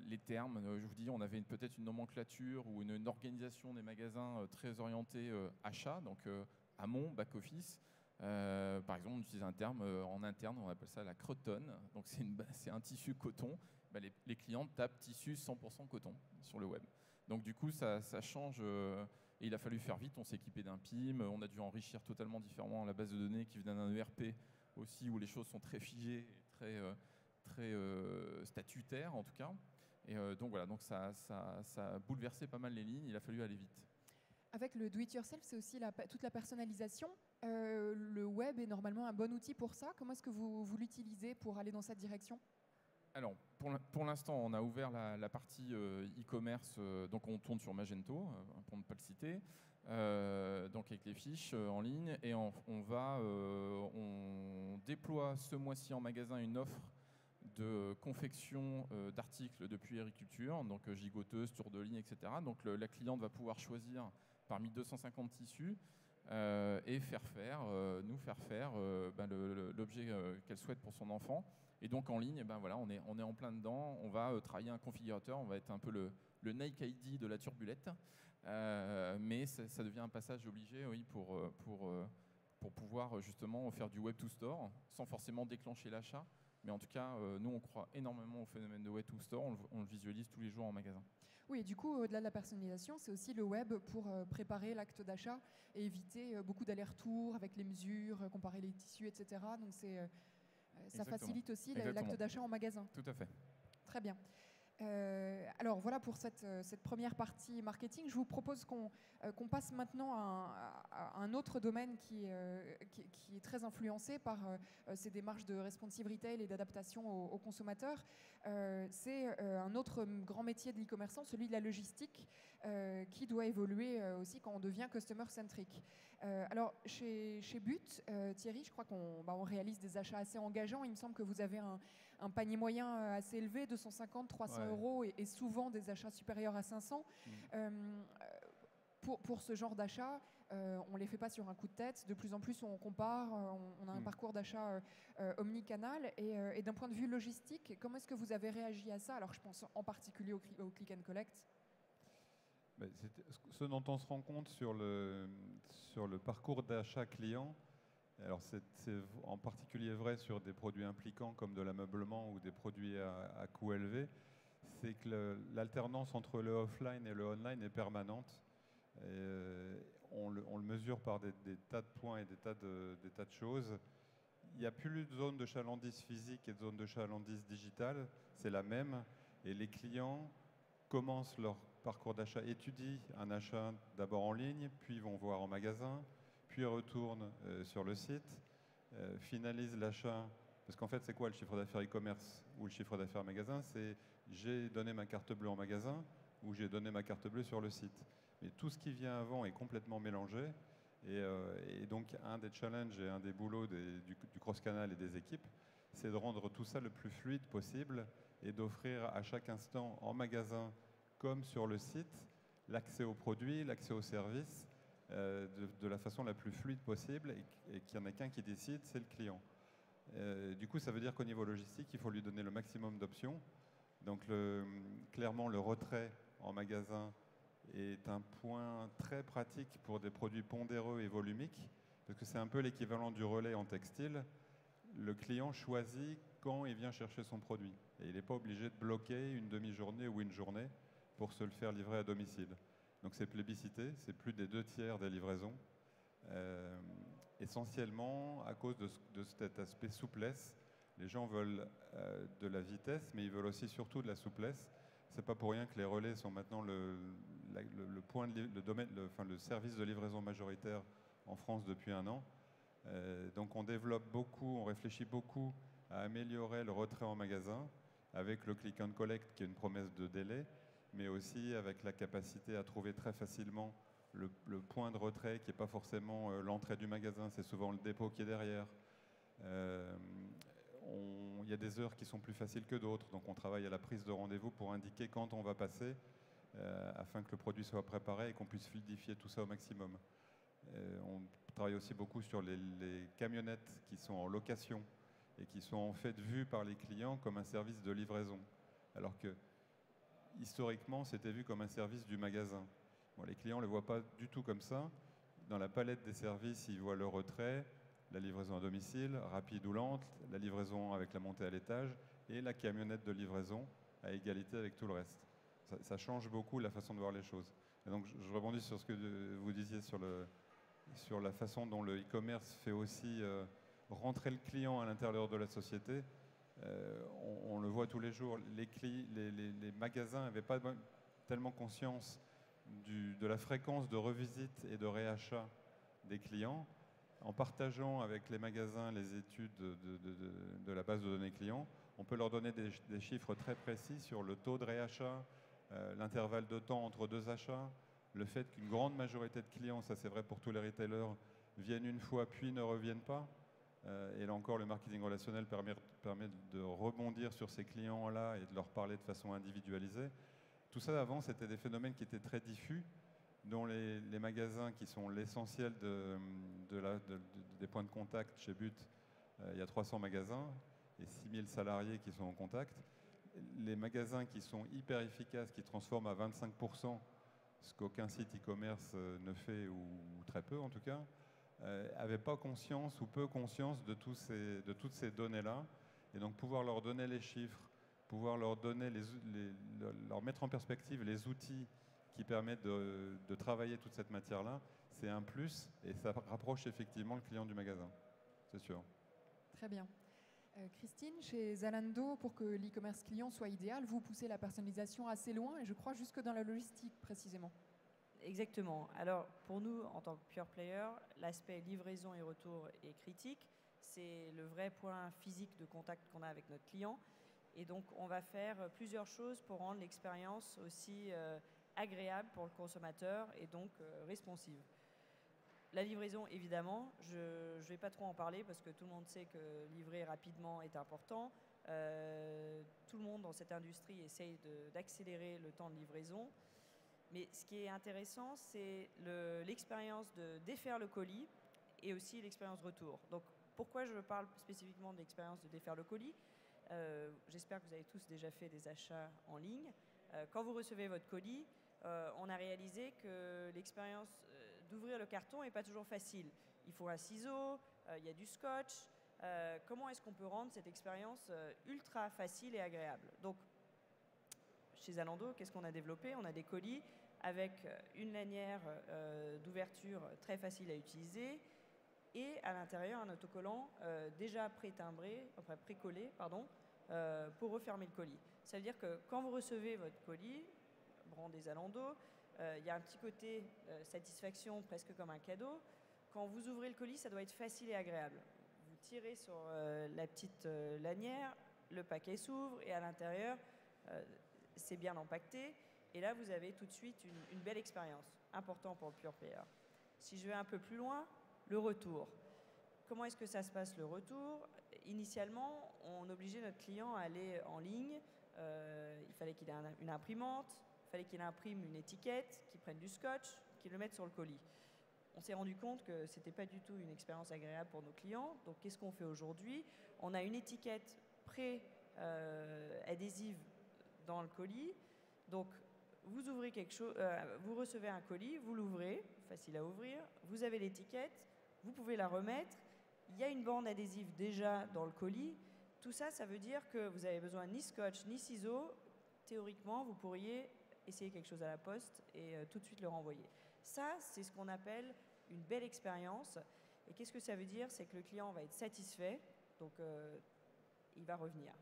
les termes. Je vous dis, on avait peut-être une nomenclature ou une organisation des magasins très orientée achat, donc amont, back-office. Par exemple, on utilise un terme en interne, on appelle ça la crotonne. Donc c'est un tissu coton. Les clients tapent tissu 100% coton sur le web. Donc du coup, ça change. Et il a fallu faire vite. On s'est équipé d'un PIM. On a dû enrichir totalement différemment la base de données qui venait d'un ERP aussi, où les choses sont très figées, très statutaires en tout cas. Et donc voilà, donc ça a bouleversé pas mal les lignes. Il a fallu aller vite. Avec le do-it-yourself, c'est aussi toute la personnalisation. Le web est normalement un bon outil pour ça. Comment est-ce que vous l'utilisez pour aller dans cette direction ? Alors, pour l'instant, on a ouvert la partie e-commerce. Donc, on tourne sur Magento, pour ne pas le citer. Donc, avec les fiches en ligne. Et on déploie ce mois-ci en magasin une offre de confection d'articles depuis agriculture, donc gigoteuse, tour de ligne, etc. Donc la cliente va pouvoir choisir parmi 250 tissus et nous faire faire l'objet qu'elle souhaite pour son enfant. Et donc en ligne, voilà, on est en plein dedans, on va travailler un configurateur, on va être un peu le Nike ID de la turbulette, mais ça devient un passage obligé, oui, pour pouvoir justement faire du web to store sans forcément déclencher l'achat. Mais en tout cas, nous, on croit énormément au phénomène de web to store. On le visualise tous les jours en magasin. Oui, et du coup, au-delà de la personnalisation, c'est aussi le web pour préparer l'acte d'achat et éviter beaucoup d'allers-retours avec les mesures, comparer les tissus, etc. Donc, ça facilite aussi l'acte d'achat en magasin. Tout à fait. Très bien. Alors voilà pour cette première partie marketing. Je vous propose qu'on passe maintenant à un autre domaine qui est très influencé par ces démarches de responsive retail et d'adaptation aux consommateurs. C'est un autre grand métier de l'e-commerçant, celui de la logistique, qui doit évoluer aussi quand on devient customer-centric. Alors chez But, Thierry, je crois qu'on réalise des achats assez engageants. Il me semble que vous avez un panier moyen assez élevé, 250, 300 euros et souvent des achats supérieurs à 500. Pour ce genre d'achat, on ne les fait pas sur un coup de tête. De plus en plus, on compare, on a un parcours d'achat omnicanal. Et d'un point de vue logistique, comment est-ce que vous avez réagi à ça? Alors, je pense en particulier au click and collect. Ce dont on se rend compte sur le parcours d'achat client, alors c'est en particulier vrai sur des produits impliquants comme de l'ameublement ou des produits à coût élevé, c'est que l'alternance entre le offline et le online est permanente. Et on le mesure par des tas de points et des tas de choses. Il n'y a plus de zone de chalandise physique et de zone de chalandise digitale, c'est la même. Et les clients commencent leur parcours d'achat, étudient un achat d'abord en ligne, puis vont voir en magasin, puis retournent sur le site, finalisent l'achat. Parce qu'en fait, c'est quoi le chiffre d'affaires e-commerce ou le chiffre d'affaires magasin? C'est j'ai donné ma carte bleue en magasin ou j'ai donné ma carte bleue sur le site. Mais tout ce qui vient avant est complètement mélangé. Et donc, un des challenges et un des boulots du cross-canal et des équipes, c'est de rendre tout ça le plus fluide possible et d'offrir à chaque instant, en magasin comme sur le site, l'accès aux produits, l'accès aux services, de la façon la plus fluide possible et qu'il n'y en a qu'un qui décide, c'est le client. Du coup, ça veut dire qu'au niveau logistique, il faut lui donner le maximum d'options. Donc, clairement, le retrait en magasin est un point très pratique pour des produits pondéreux et volumiques, parce que c'est un peu l'équivalent du relais en textile. Le client choisit quand il vient chercher son produit. Et il n'est pas obligé de bloquer une demi-journée ou une journée pour se le faire livrer à domicile. Donc c'est plébiscité, c'est plus des 2/3 des livraisons. essentiellement à cause de cet aspect souplesse. Les gens veulent de la vitesse, mais ils veulent aussi surtout de la souplesse. C'est pas pour rien que les relais sont maintenant le service de livraison majoritaire en France depuis un an. Donc on développe beaucoup, on réfléchit beaucoup à améliorer le retrait en magasin avec le click and collect qui est une promesse de délai, mais aussi avec la capacité à trouver très facilement le point de retrait qui n'est pas forcément l'entrée du magasin, c'est souvent le dépôt qui est derrière. Il y a des heures qui sont plus faciles que d'autres, donc on travaille à la prise de rendez-vous pour indiquer quand on va passer afin que le produit soit préparé et qu'on puisse fluidifier tout ça au maximum. On travaille aussi beaucoup sur les camionnettes qui sont en location et qui sont en fait vues par les clients comme un service de livraison, alors que historiquement c'était vu comme un service du magasin. Bon, les clients ne le voient pas du tout comme ça. Dans la palette des services, ils voient le retrait, la livraison à domicile, rapide ou lente, la livraison avec la montée à l'étage et la camionnette de livraison à égalité avec tout le reste. Ça change beaucoup la façon de voir les choses. Et donc je rebondis sur ce que vous disiez sur la façon dont le e-commerce fait aussi rentrer le client à l'intérieur de la société. On le voit tous les jours. Les magasins n'avaient pas tellement conscience de la fréquence de revisite et de réachat des clients. En partageant avec les magasins les études de la base de données clients, on peut leur donner des chiffres très précis sur le taux de réachat, l'intervalle de temps entre deux achats, le fait qu'une grande majorité de clients, ça c'est vrai pour tous les retailers, viennent une fois puis ne reviennent pas. Et là encore, le marketing relationnel permet de rebondir sur ces clients-là et de leur parler de façon individualisée. Tout ça avant, c'était des phénomènes qui étaient très diffus, dont les magasins qui sont l'essentiel des points de contact chez But, il y a 300 magasins et 6000 salariés qui sont en contact. Les magasins qui sont hyper efficaces, qui transforment à 25% ce qu'aucun site e-commerce ne fait, ou très peu en tout cas, n'avaient pas conscience ou peu conscience de toutes ces données-là. Et donc pouvoir leur donner les chiffres, pouvoir leur donner leur mettre en perspective les outils qui permettent de travailler toute cette matière-là, c'est un plus et ça rapproche effectivement le client du magasin, c'est sûr. Très bien. Christine, chez Zalando, pour que l'e-commerce client soit idéal, vous poussez la personnalisation assez loin et je crois jusque dans la logistique précisément. Exactement. Alors pour nous, en tant que pure player, l'aspect livraison et retour est critique. C'est le vrai point physique de contact qu'on a avec notre client. Et donc on va faire plusieurs choses pour rendre l'expérience aussi agréable pour le consommateur et donc responsive. La livraison, évidemment, je ne vais pas trop en parler parce que tout le monde sait que livrer rapidement est important. Tout le monde dans cette industrie essaye d'accélérer le temps de livraison. Mais ce qui est intéressant, c'est l'expérience de défaire le colis et aussi l'expérience retour. Donc, pourquoi je parle spécifiquement de l'expérience de défaire le colis? J'espère que vous avez tous déjà fait des achats en ligne. Quand vous recevez votre colis, on a réalisé que l'expérience d'ouvrir le carton n'est pas toujours facile. Il faut un ciseau, il y a du scotch. Comment est-ce qu'on peut rendre cette expérience ultra facile et agréable? Donc, chez Zalando, qu'est-ce qu'on a développé? On a des colis avec une lanière d'ouverture très facile à utiliser et à l'intérieur un autocollant déjà pré-timbré, enfin pré-collé, pardon, pour refermer le colis. Ça veut dire que quand vous recevez votre colis, brandé Zalando, il y a un petit côté satisfaction, presque comme un cadeau. Quand vous ouvrez le colis, ça doit être facile et agréable. Vous tirez sur la petite lanière, le paquet s'ouvre et à l'intérieur, c'est bien empaqueté. Et là, vous avez tout de suite une belle expérience. Important pour le pure player. Si je vais un peu plus loin, le retour. Comment est-ce que ça se passe, le retour? Initialement, on obligeait notre client à aller en ligne. Il fallait qu'il ait une imprimante, il fallait qu'il imprime une étiquette, qu'il prenne du scotch, qu'il le mette sur le colis. On s'est rendu compte que ce n'était pas du tout une expérience agréable pour nos clients. Donc, qu'est-ce qu'on fait aujourd'hui? On a une étiquette pré-adhésive dans le colis. Donc, vous ouvrez quelque chose, vous recevez un colis, vous l'ouvrez, facile à ouvrir, vous avez l'étiquette, vous pouvez la remettre. Il y a une bande adhésive déjà dans le colis. Tout ça, ça veut dire que vous n'avez besoin ni scotch, ni ciseaux. Théoriquement, vous pourriez essayer quelque chose à la poste et tout de suite le renvoyer. Ça, c'est ce qu'on appelle une belle expérience. Et qu'est-ce que ça veut dire? C'est que le client va être satisfait, donc il va revenir.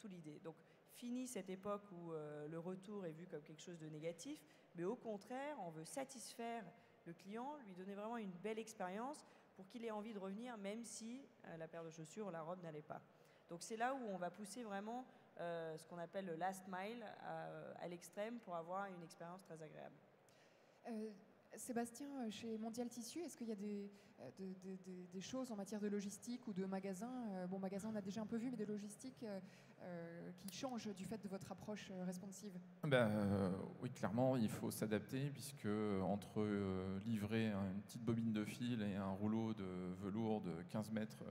Tout l'idée. Donc, fini cette époque où le retour est vu comme quelque chose de négatif, mais au contraire, on veut satisfaire le client, lui donner vraiment une belle expérience pour qu'il ait envie de revenir, même si la paire de chaussures, la robe n'allait pas. Donc, c'est là où on va pousser vraiment ce qu'on appelle le last mile à l'extrême pour avoir une expérience très agréable. Sébastien, chez Mondial Tissus, est-ce qu'il y a des choses en matière de logistique ou de magasins, bon, magasin on a déjà un peu vu, mais de logistique qui changent du fait de votre approche responsive? Ben, oui, clairement, il faut s'adapter puisque entre livrer une petite bobine de fil et un rouleau de velours de 15 mètres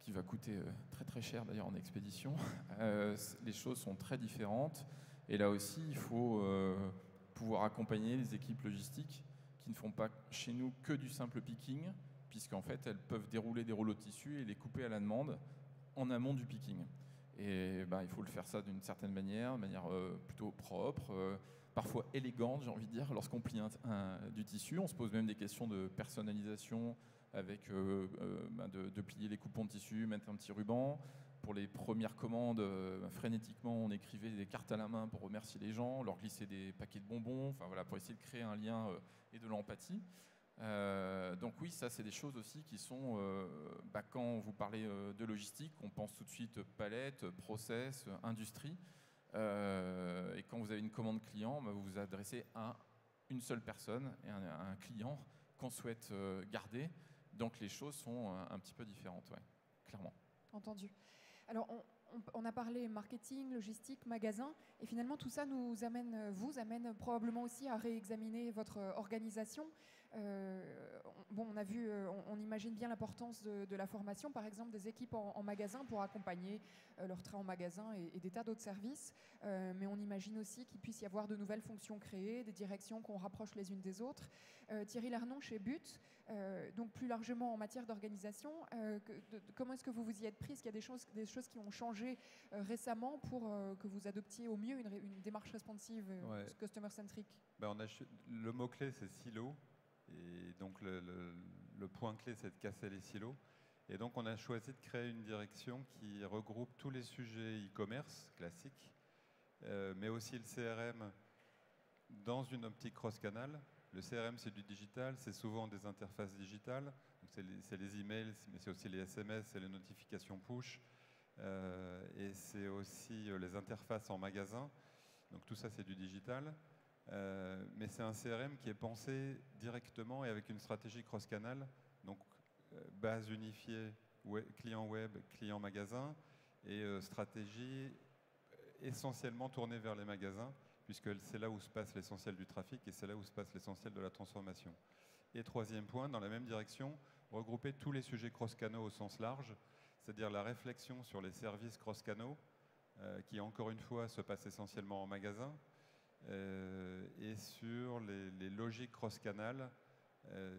qui va coûter très très cher d'ailleurs en expédition, les choses sont très différentes et là aussi, il faut pouvoir accompagner les équipes logistiques qui ne font pas chez nous que du simple picking, puisqu'en fait, elles peuvent dérouler des rouleaux de tissu et les couper à la demande en amont du picking. Et ben, il faut le faire ça d'une certaine manière, de manière plutôt propre, parfois élégante, j'ai envie de dire. Lorsqu'on plie du tissu, on se pose même des questions de personnalisation avec ben de plier les coupons de tissu, mettre un petit ruban. Pour les premières commandes, frénétiquement, on écrivait des cartes à la main pour remercier les gens, leur glisser des paquets de bonbons, enfin voilà, pour essayer de créer un lien et de l'empathie. Donc oui, ça, c'est des choses aussi qui sont, bah, quand vous parlez de logistique, on pense tout de suite palette, process, industrie. Et quand vous avez une commande client, bah, vous vous adressez à une seule personne, à un client qu'on souhaite garder. Donc les choses sont un petit peu différentes, ouais, clairement. Entendu. Alors, on a parlé marketing, logistique, magasin, et finalement, tout ça nous amène, vous amène probablement aussi à réexaminer votre organisation. Bon, on a vu, on imagine bien l'importance de la formation, par exemple, des équipes en magasin pour accompagner leur train en magasin et des tas d'autres services. Mais on imagine aussi qu'il puisse y avoir de nouvelles fonctions créées, des directions qu'on rapproche les unes des autres. Thierry Lernon chez But, donc plus largement en matière d'organisation, comment est-ce que vous vous y êtes pris? Est-ce qu'il y a des choses qui ont changé récemment pour que vous adoptiez au mieux une démarche responsive, ouais, customer-centric? Ben, le mot-clé, c'est silo. Et donc le point clé, c'est de casser les silos. Et donc on a choisi de créer une direction qui regroupe tous les sujets e-commerce classiques, mais aussi le CRM dans une optique cross-canal. Le CRM, c'est du digital, c'est souvent des interfaces digitales. C'est les emails, mais c'est aussi les SMS, c'est les notifications push, et c'est aussi les interfaces en magasin. Donc tout ça, c'est du digital. Mais c'est un CRM qui est pensé directement et avec une stratégie cross-canal, donc base unifiée, client web, client magasin, et stratégie essentiellement tournée vers les magasins, puisque c'est là où se passe l'essentiel du trafic et c'est là où se passe l'essentiel de la transformation. Et troisième point, dans la même direction, regrouper tous les sujets cross-canaux au sens large, c'est-à-dire la réflexion sur les services cross-canaux, qui encore une fois se passe essentiellement en magasin, et sur les logiques cross-canal,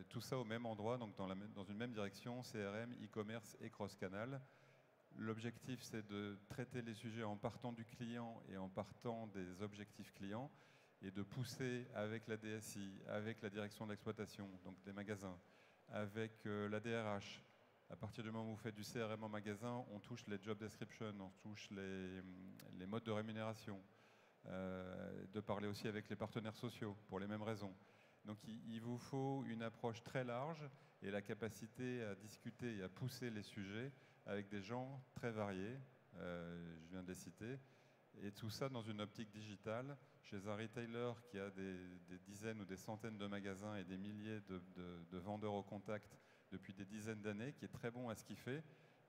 tout ça au même endroit, donc dans une même direction, CRM, e-commerce et cross-canal. L'objectif, c'est de traiter les sujets en partant du client et en partant des objectifs clients, et de pousser avec la DSI, avec la direction de l'exploitation, donc des magasins, avec la DRH. À partir du moment où vous faites du CRM en magasin, on touche les job descriptions, on touche les modes de rémunération. De parler aussi avec les partenaires sociaux pour les mêmes raisons. Donc il vous faut une approche très large et la capacité à discuter et à pousser les sujets avec des gens très variés, je viens de les citer, et tout ça dans une optique digitale. Chez un retailer qui a des dizaines ou des centaines de magasins et des milliers de vendeurs au contact depuis des dizaines d'années, qui est très bon à ce qu'il fait,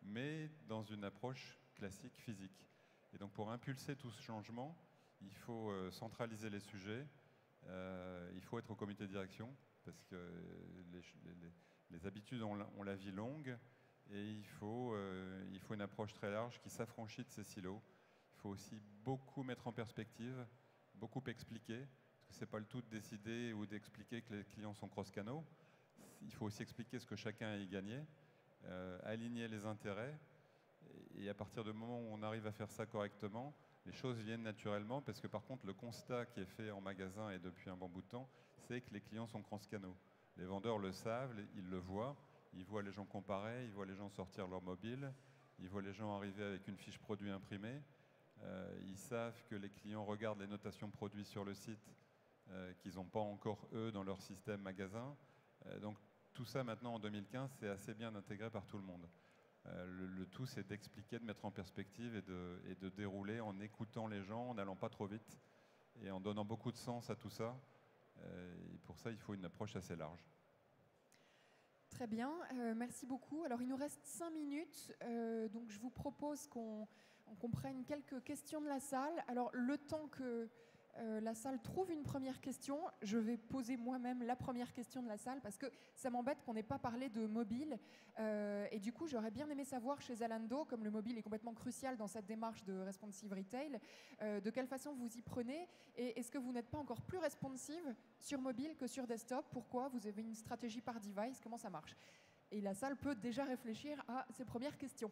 mais dans une approche classique physique. Et donc pour impulser tout ce changement, il faut centraliser les sujets, il faut être au comité de direction, parce que les habitudes ont la vie longue, et il faut une approche très large qui s'affranchit de ces silos. Il faut aussi beaucoup mettre en perspective, beaucoup expliquer, parce que ce n'est pas le tout de décider ou d'expliquer que les clients sont cross-canaux. Il faut aussi expliquer ce que chacun a y gagné, aligner les intérêts, et à partir du moment où on arrive à faire ça correctement, les choses viennent naturellement, parce que par contre, le constat qui est fait en magasin et depuis un bon bout de temps, c'est que les clients sont cross-canaux. Les vendeurs le savent, ils le voient, Ils voient les gens comparer, ils voient les gens sortir leur mobile, ils voient les gens arriver avec une fiche produit imprimée. Ils savent que les clients regardent les notations produits sur le site qu'ils n'ont pas encore, eux, dans leur système magasin. Donc tout ça, maintenant, en 2015, c'est assez bien intégré par tout le monde. Le tout, c'est d'expliquer, de mettre en perspective et de dérouler en écoutant les gens, en n'allant pas trop vite et en donnant beaucoup de sens à tout ça. Et pour ça, il faut une approche assez large. Très bien, merci beaucoup. Alors, il nous reste 5 minutes, donc je vous propose qu'on prenne quelques questions de la salle. Alors, le temps que la salle trouve une première question, je vais poser moi-même la première question de la salle parce que ça m'embête qu'on n'ait pas parlé de mobile. Et du coup, j'aurais bien aimé savoir chez Zalando, comme le mobile est complètement crucial dans cette démarche de responsive retail, de quelle façon vous y prenez et est-ce que vous n'êtes pas encore plus responsive sur mobile que sur desktop? Pourquoi? Vous avez une stratégie par device? Comment ça marche? Et la salle peut déjà réfléchir à ses premières questions.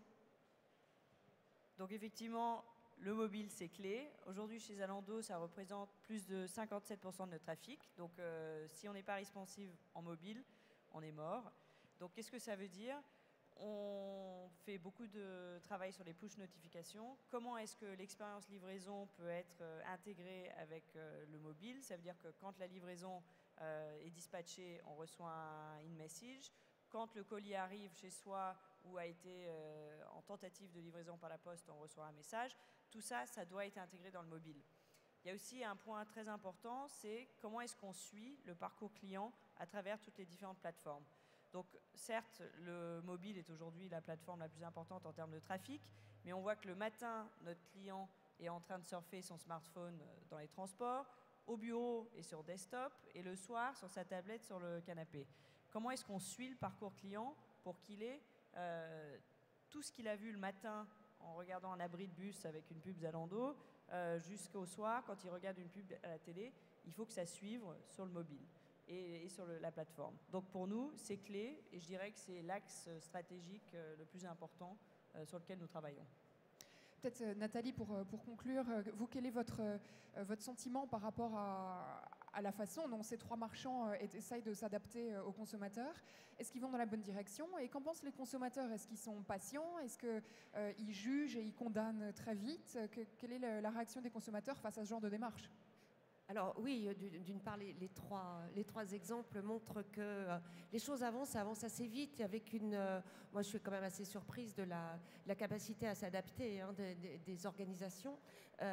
Donc effectivement, le mobile, c'est clé. Aujourd'hui, chez Zalando, ça représente plus de 57% de notre trafic. Donc si on n'est pas responsive en mobile, on est mort. Donc qu'est-ce que ça veut dire? On fait beaucoup de travail sur les push notifications. Comment est-ce que l'expérience livraison peut être intégrée avec le mobile? Ça veut dire que quand la livraison est dispatchée, on reçoit un in-message. Quand le colis arrive chez soi ou a été en tentative de livraison par la poste, on reçoit un message. Tout ça, ça doit être intégré dans le mobile. Il y a aussi un point très important, c'est comment est-ce qu'on suit le parcours client à travers toutes les différentes plateformes. Donc certes, le mobile est aujourd'hui la plateforme la plus importante en termes de trafic, mais on voit que le matin, notre client est en train de surfer son smartphone dans les transports, au bureau et sur desktop, et le soir sur sa tablette sur le canapé. Comment est-ce qu'on suit le parcours client pour qu'il ait tout ce qu'il a vu le matin en regardant un abri de bus avec une pub Zalando jusqu'au soir, quand il regarde une pub à la télé, il faut que ça suive sur le mobile et sur la plateforme. Donc pour nous, c'est clé et je dirais que c'est l'axe stratégique le plus important sur lequel nous travaillons. Peut-être, Nathalie, pour conclure, vous, quel est votre sentiment par rapport à la façon dont ces trois marchands essayent de s'adapter aux consommateurs? Est-ce qu'ils vont dans la bonne direction? Et qu'en pensent les consommateurs? Est-ce qu'ils sont patients? Est-ce qu'ils jugent et ils condamnent très vite? Quelle est la réaction des consommateurs face à ce genre de démarche? Alors oui, d'une part, les trois exemples montrent que les choses avancent assez vite. Avec moi, je suis quand même assez surprise de la capacité à s'adapter hein, des organisations.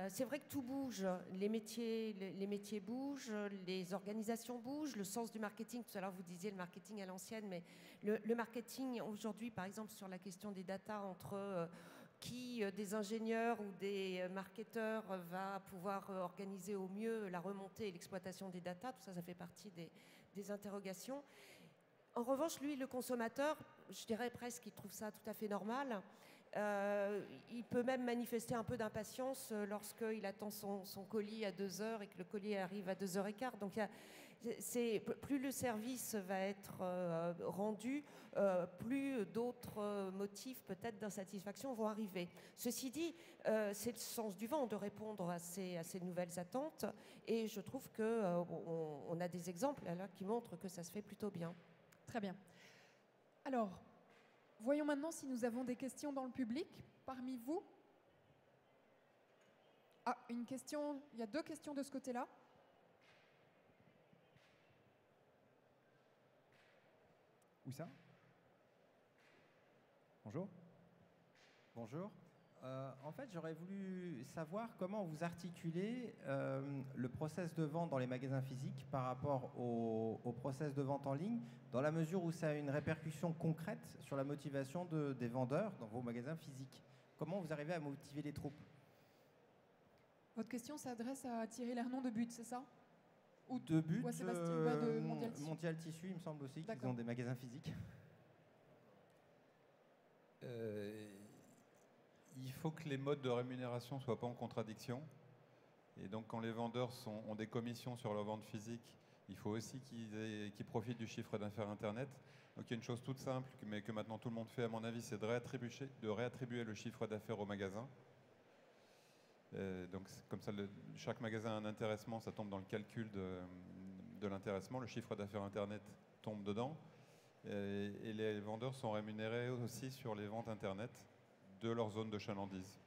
C'est vrai que tout bouge. Les métiers bougent, les organisations bougent, le sens du marketing. Tout à l'heure, vous disiez le marketing à l'ancienne, mais le marketing aujourd'hui, par exemple, sur la question des data entre... qui des ingénieurs ou des marketeurs va pouvoir organiser au mieux la remontée et l'exploitation des datas. Tout ça, ça fait partie des interrogations. En revanche, lui, le consommateur, je dirais presque qu'il trouve ça tout à fait normal. Il peut même manifester un peu d'impatience lorsqu'il attend son colis à 2 heures et que le colis arrive à 2h15. Donc, plus le service va être rendu, plus d'autres motifs peut-être d'insatisfaction vont arriver. Ceci dit, c'est le sens du vent de répondre à ces nouvelles attentes et je trouve qu'on on a des exemples là, qui montrent que ça se fait plutôt bien. Très bien. Alors, voyons maintenant si nous avons des questions dans le public, parmi vous. Ah, une question, il y a 2 questions de ce côté-là. Où ça? Bonjour. Bonjour. En fait, j'aurais voulu savoir comment vous articulez le process de vente dans les magasins physiques par rapport au process de vente en ligne, dans la mesure où ça a une répercussion concrète sur la motivation des vendeurs dans vos magasins physiques. Comment vous arrivez à motiver les troupes? Votre question s'adresse à Thierry Lernon de But, c'est ça? Ou de But, ou à Sébastien Hubert de Mondial Tissus. Mondial Tissus, il me semble aussi qu'ils ont des magasins physiques. Il faut que les modes de rémunération ne soient pas en contradiction. Et donc, quand les vendeurs ont des commissions sur leur vente physique, il faut aussi qu'ils profitent du chiffre d'affaires Internet. Donc, il y a une chose toute simple, mais que maintenant tout le monde fait, à mon avis, c'est de réattribuer le chiffre d'affaires au magasin. Donc, comme ça, chaque magasin a un intéressement, ça tombe dans le calcul de l'intéressement. Le chiffre d'affaires Internet tombe dedans. Et les vendeurs sont rémunérés aussi sur les ventes Internet de leur zone de chalandise,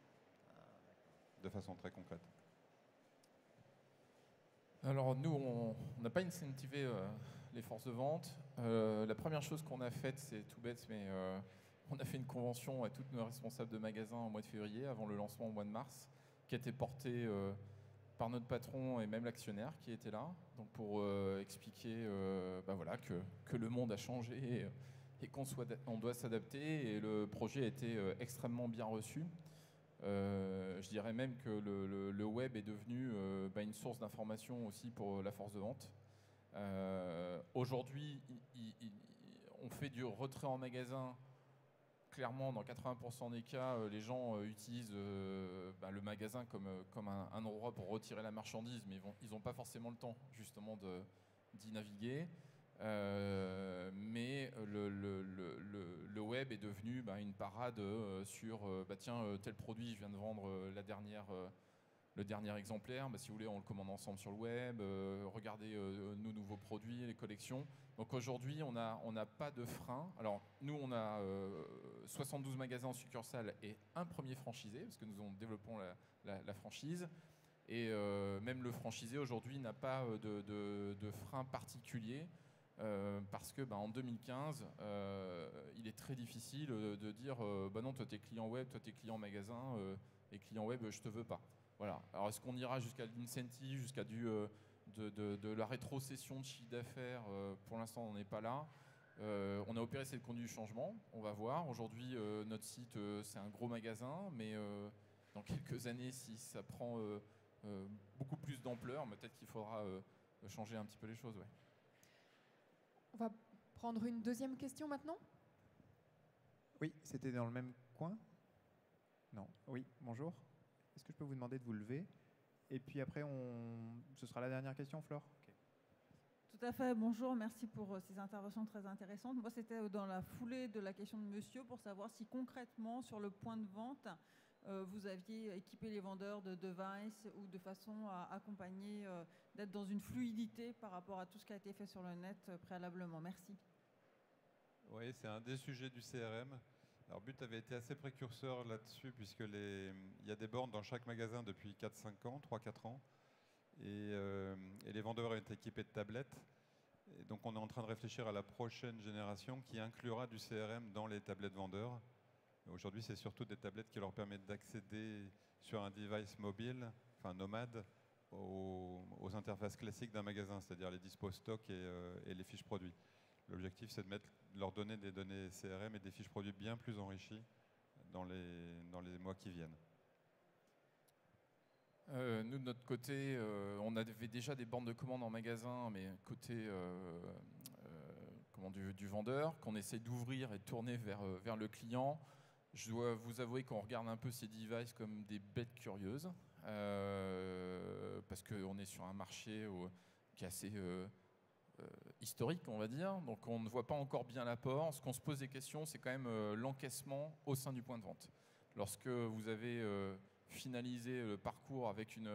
de façon très concrète. Alors nous, on n'a pas incentivé les forces de vente. La première chose qu'on a faite, c'est tout bête, mais on a fait une convention à toutes nos responsables de magasins au mois de février, avant le lancement au mois de mars, qui a été portée par notre patron et même l'actionnaire qui était là, donc pour expliquer bah voilà, que le monde a changé et qu'on doit s'adapter. Et le projet a été extrêmement bien reçu. Je dirais même que le web est devenu bah une source d'information aussi pour la force de vente. Aujourd'hui, on fait du retrait en magasin. Clairement, dans 80% des cas, les gens utilisent bah, le magasin comme un endroit pour retirer la marchandise, mais ils n'ont pas forcément le temps justement d'y naviguer. Mais le web est devenu bah, une parade sur bah, tiens, tel produit, je viens de vendre le dernier exemplaire, bah, si vous voulez on le commande ensemble sur le web, regardez nos nouveaux produits, les collections. Donc aujourd'hui on n'a pas de frein. Alors nous on a 72 magasins en succursale et un premier franchisé, parce que nous développons la franchise. Et même le franchisé aujourd'hui n'a pas de frein particulier. Parce que bah, en 2015, il est très difficile de dire bah non, toi t'es client web, toi t'es client magasin et client web, je te veux pas. Voilà. Alors est-ce qu'on ira jusqu'à l'incentive, jusqu'à de la rétrocession de chiffre d'affaires? Pour l'instant, on n'est pas là. On a opéré cette conduite du changement. On va voir. Aujourd'hui, notre site, c'est un gros magasin, mais dans quelques années, si ça prend beaucoup plus d'ampleur, peut-être qu'il faudra changer un petit peu les choses. Ouais. On va prendre une deuxième question maintenant. Oui, c'était dans le même coin. Non. Oui, bonjour. Est-ce que je peux vous demander de vous lever? Et puis après, ce sera la dernière question, Flore. Okay. Tout à fait. Bonjour, merci pour ces interventions très intéressantes. Moi, c'était dans la foulée de la question de monsieur pour savoir si concrètement, sur le point de vente, vous aviez équipé les vendeurs de devices ou de façon à accompagner, d'être dans une fluidité par rapport à tout ce qui a été fait sur le net préalablement. Merci. Oui, c'est un des sujets du CRM. Alors, But avait été assez précurseur là-dessus, puisqu'il y a des bornes dans chaque magasin depuis 4-5 ans, 3-4 ans. Et les vendeurs ont été équipés de tablettes. Et donc, on est en train de réfléchir à la prochaine génération qui inclura du CRM dans les tablettes vendeurs. Aujourd'hui, c'est surtout des tablettes qui leur permettent d'accéder sur un device mobile, enfin nomade, aux interfaces classiques d'un magasin, c'est-à-dire les dispos stock et les fiches produits. L'objectif, c'est de leur donner des données CRM et des fiches produits bien plus enrichies dans les mois qui viennent. Nous, de notre côté, on avait déjà des bornes de commande en magasin, mais côté du vendeur, qu'on essaie d'ouvrir et de tourner vers le client. Je dois vous avouer qu'on regarde un peu ces devices comme des bêtes curieuses, parce qu'on est sur un marché qui est assez historique, on va dire. Donc on ne voit pas encore bien l'apport. Ce qu'on se pose des questions, c'est quand même l'encaissement au sein du point de vente. Lorsque vous avez finalisé le parcours avec une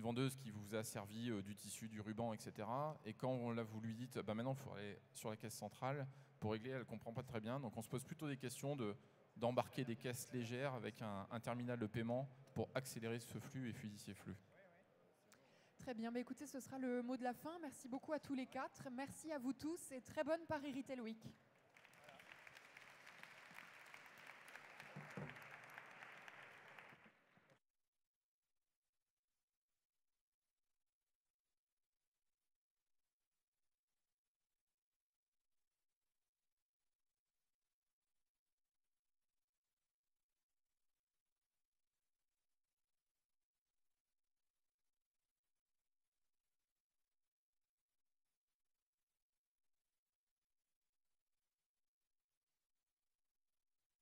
vendeuse qui vous a servi du tissu, du ruban, etc. Et quand là, vous lui dites bah, « maintenant, il faut aller sur la caisse centrale pour régler », elle ne comprend pas très bien. Donc on se pose plutôt des questions d'embarquer des caisses légères avec un terminal de paiement pour accélérer ce flux et fluidifier ces flux. Très bien, bah écoutez, ce sera le mot de la fin. Merci beaucoup à tous les quatre. Merci à vous tous et très bonne Paris Retail Week.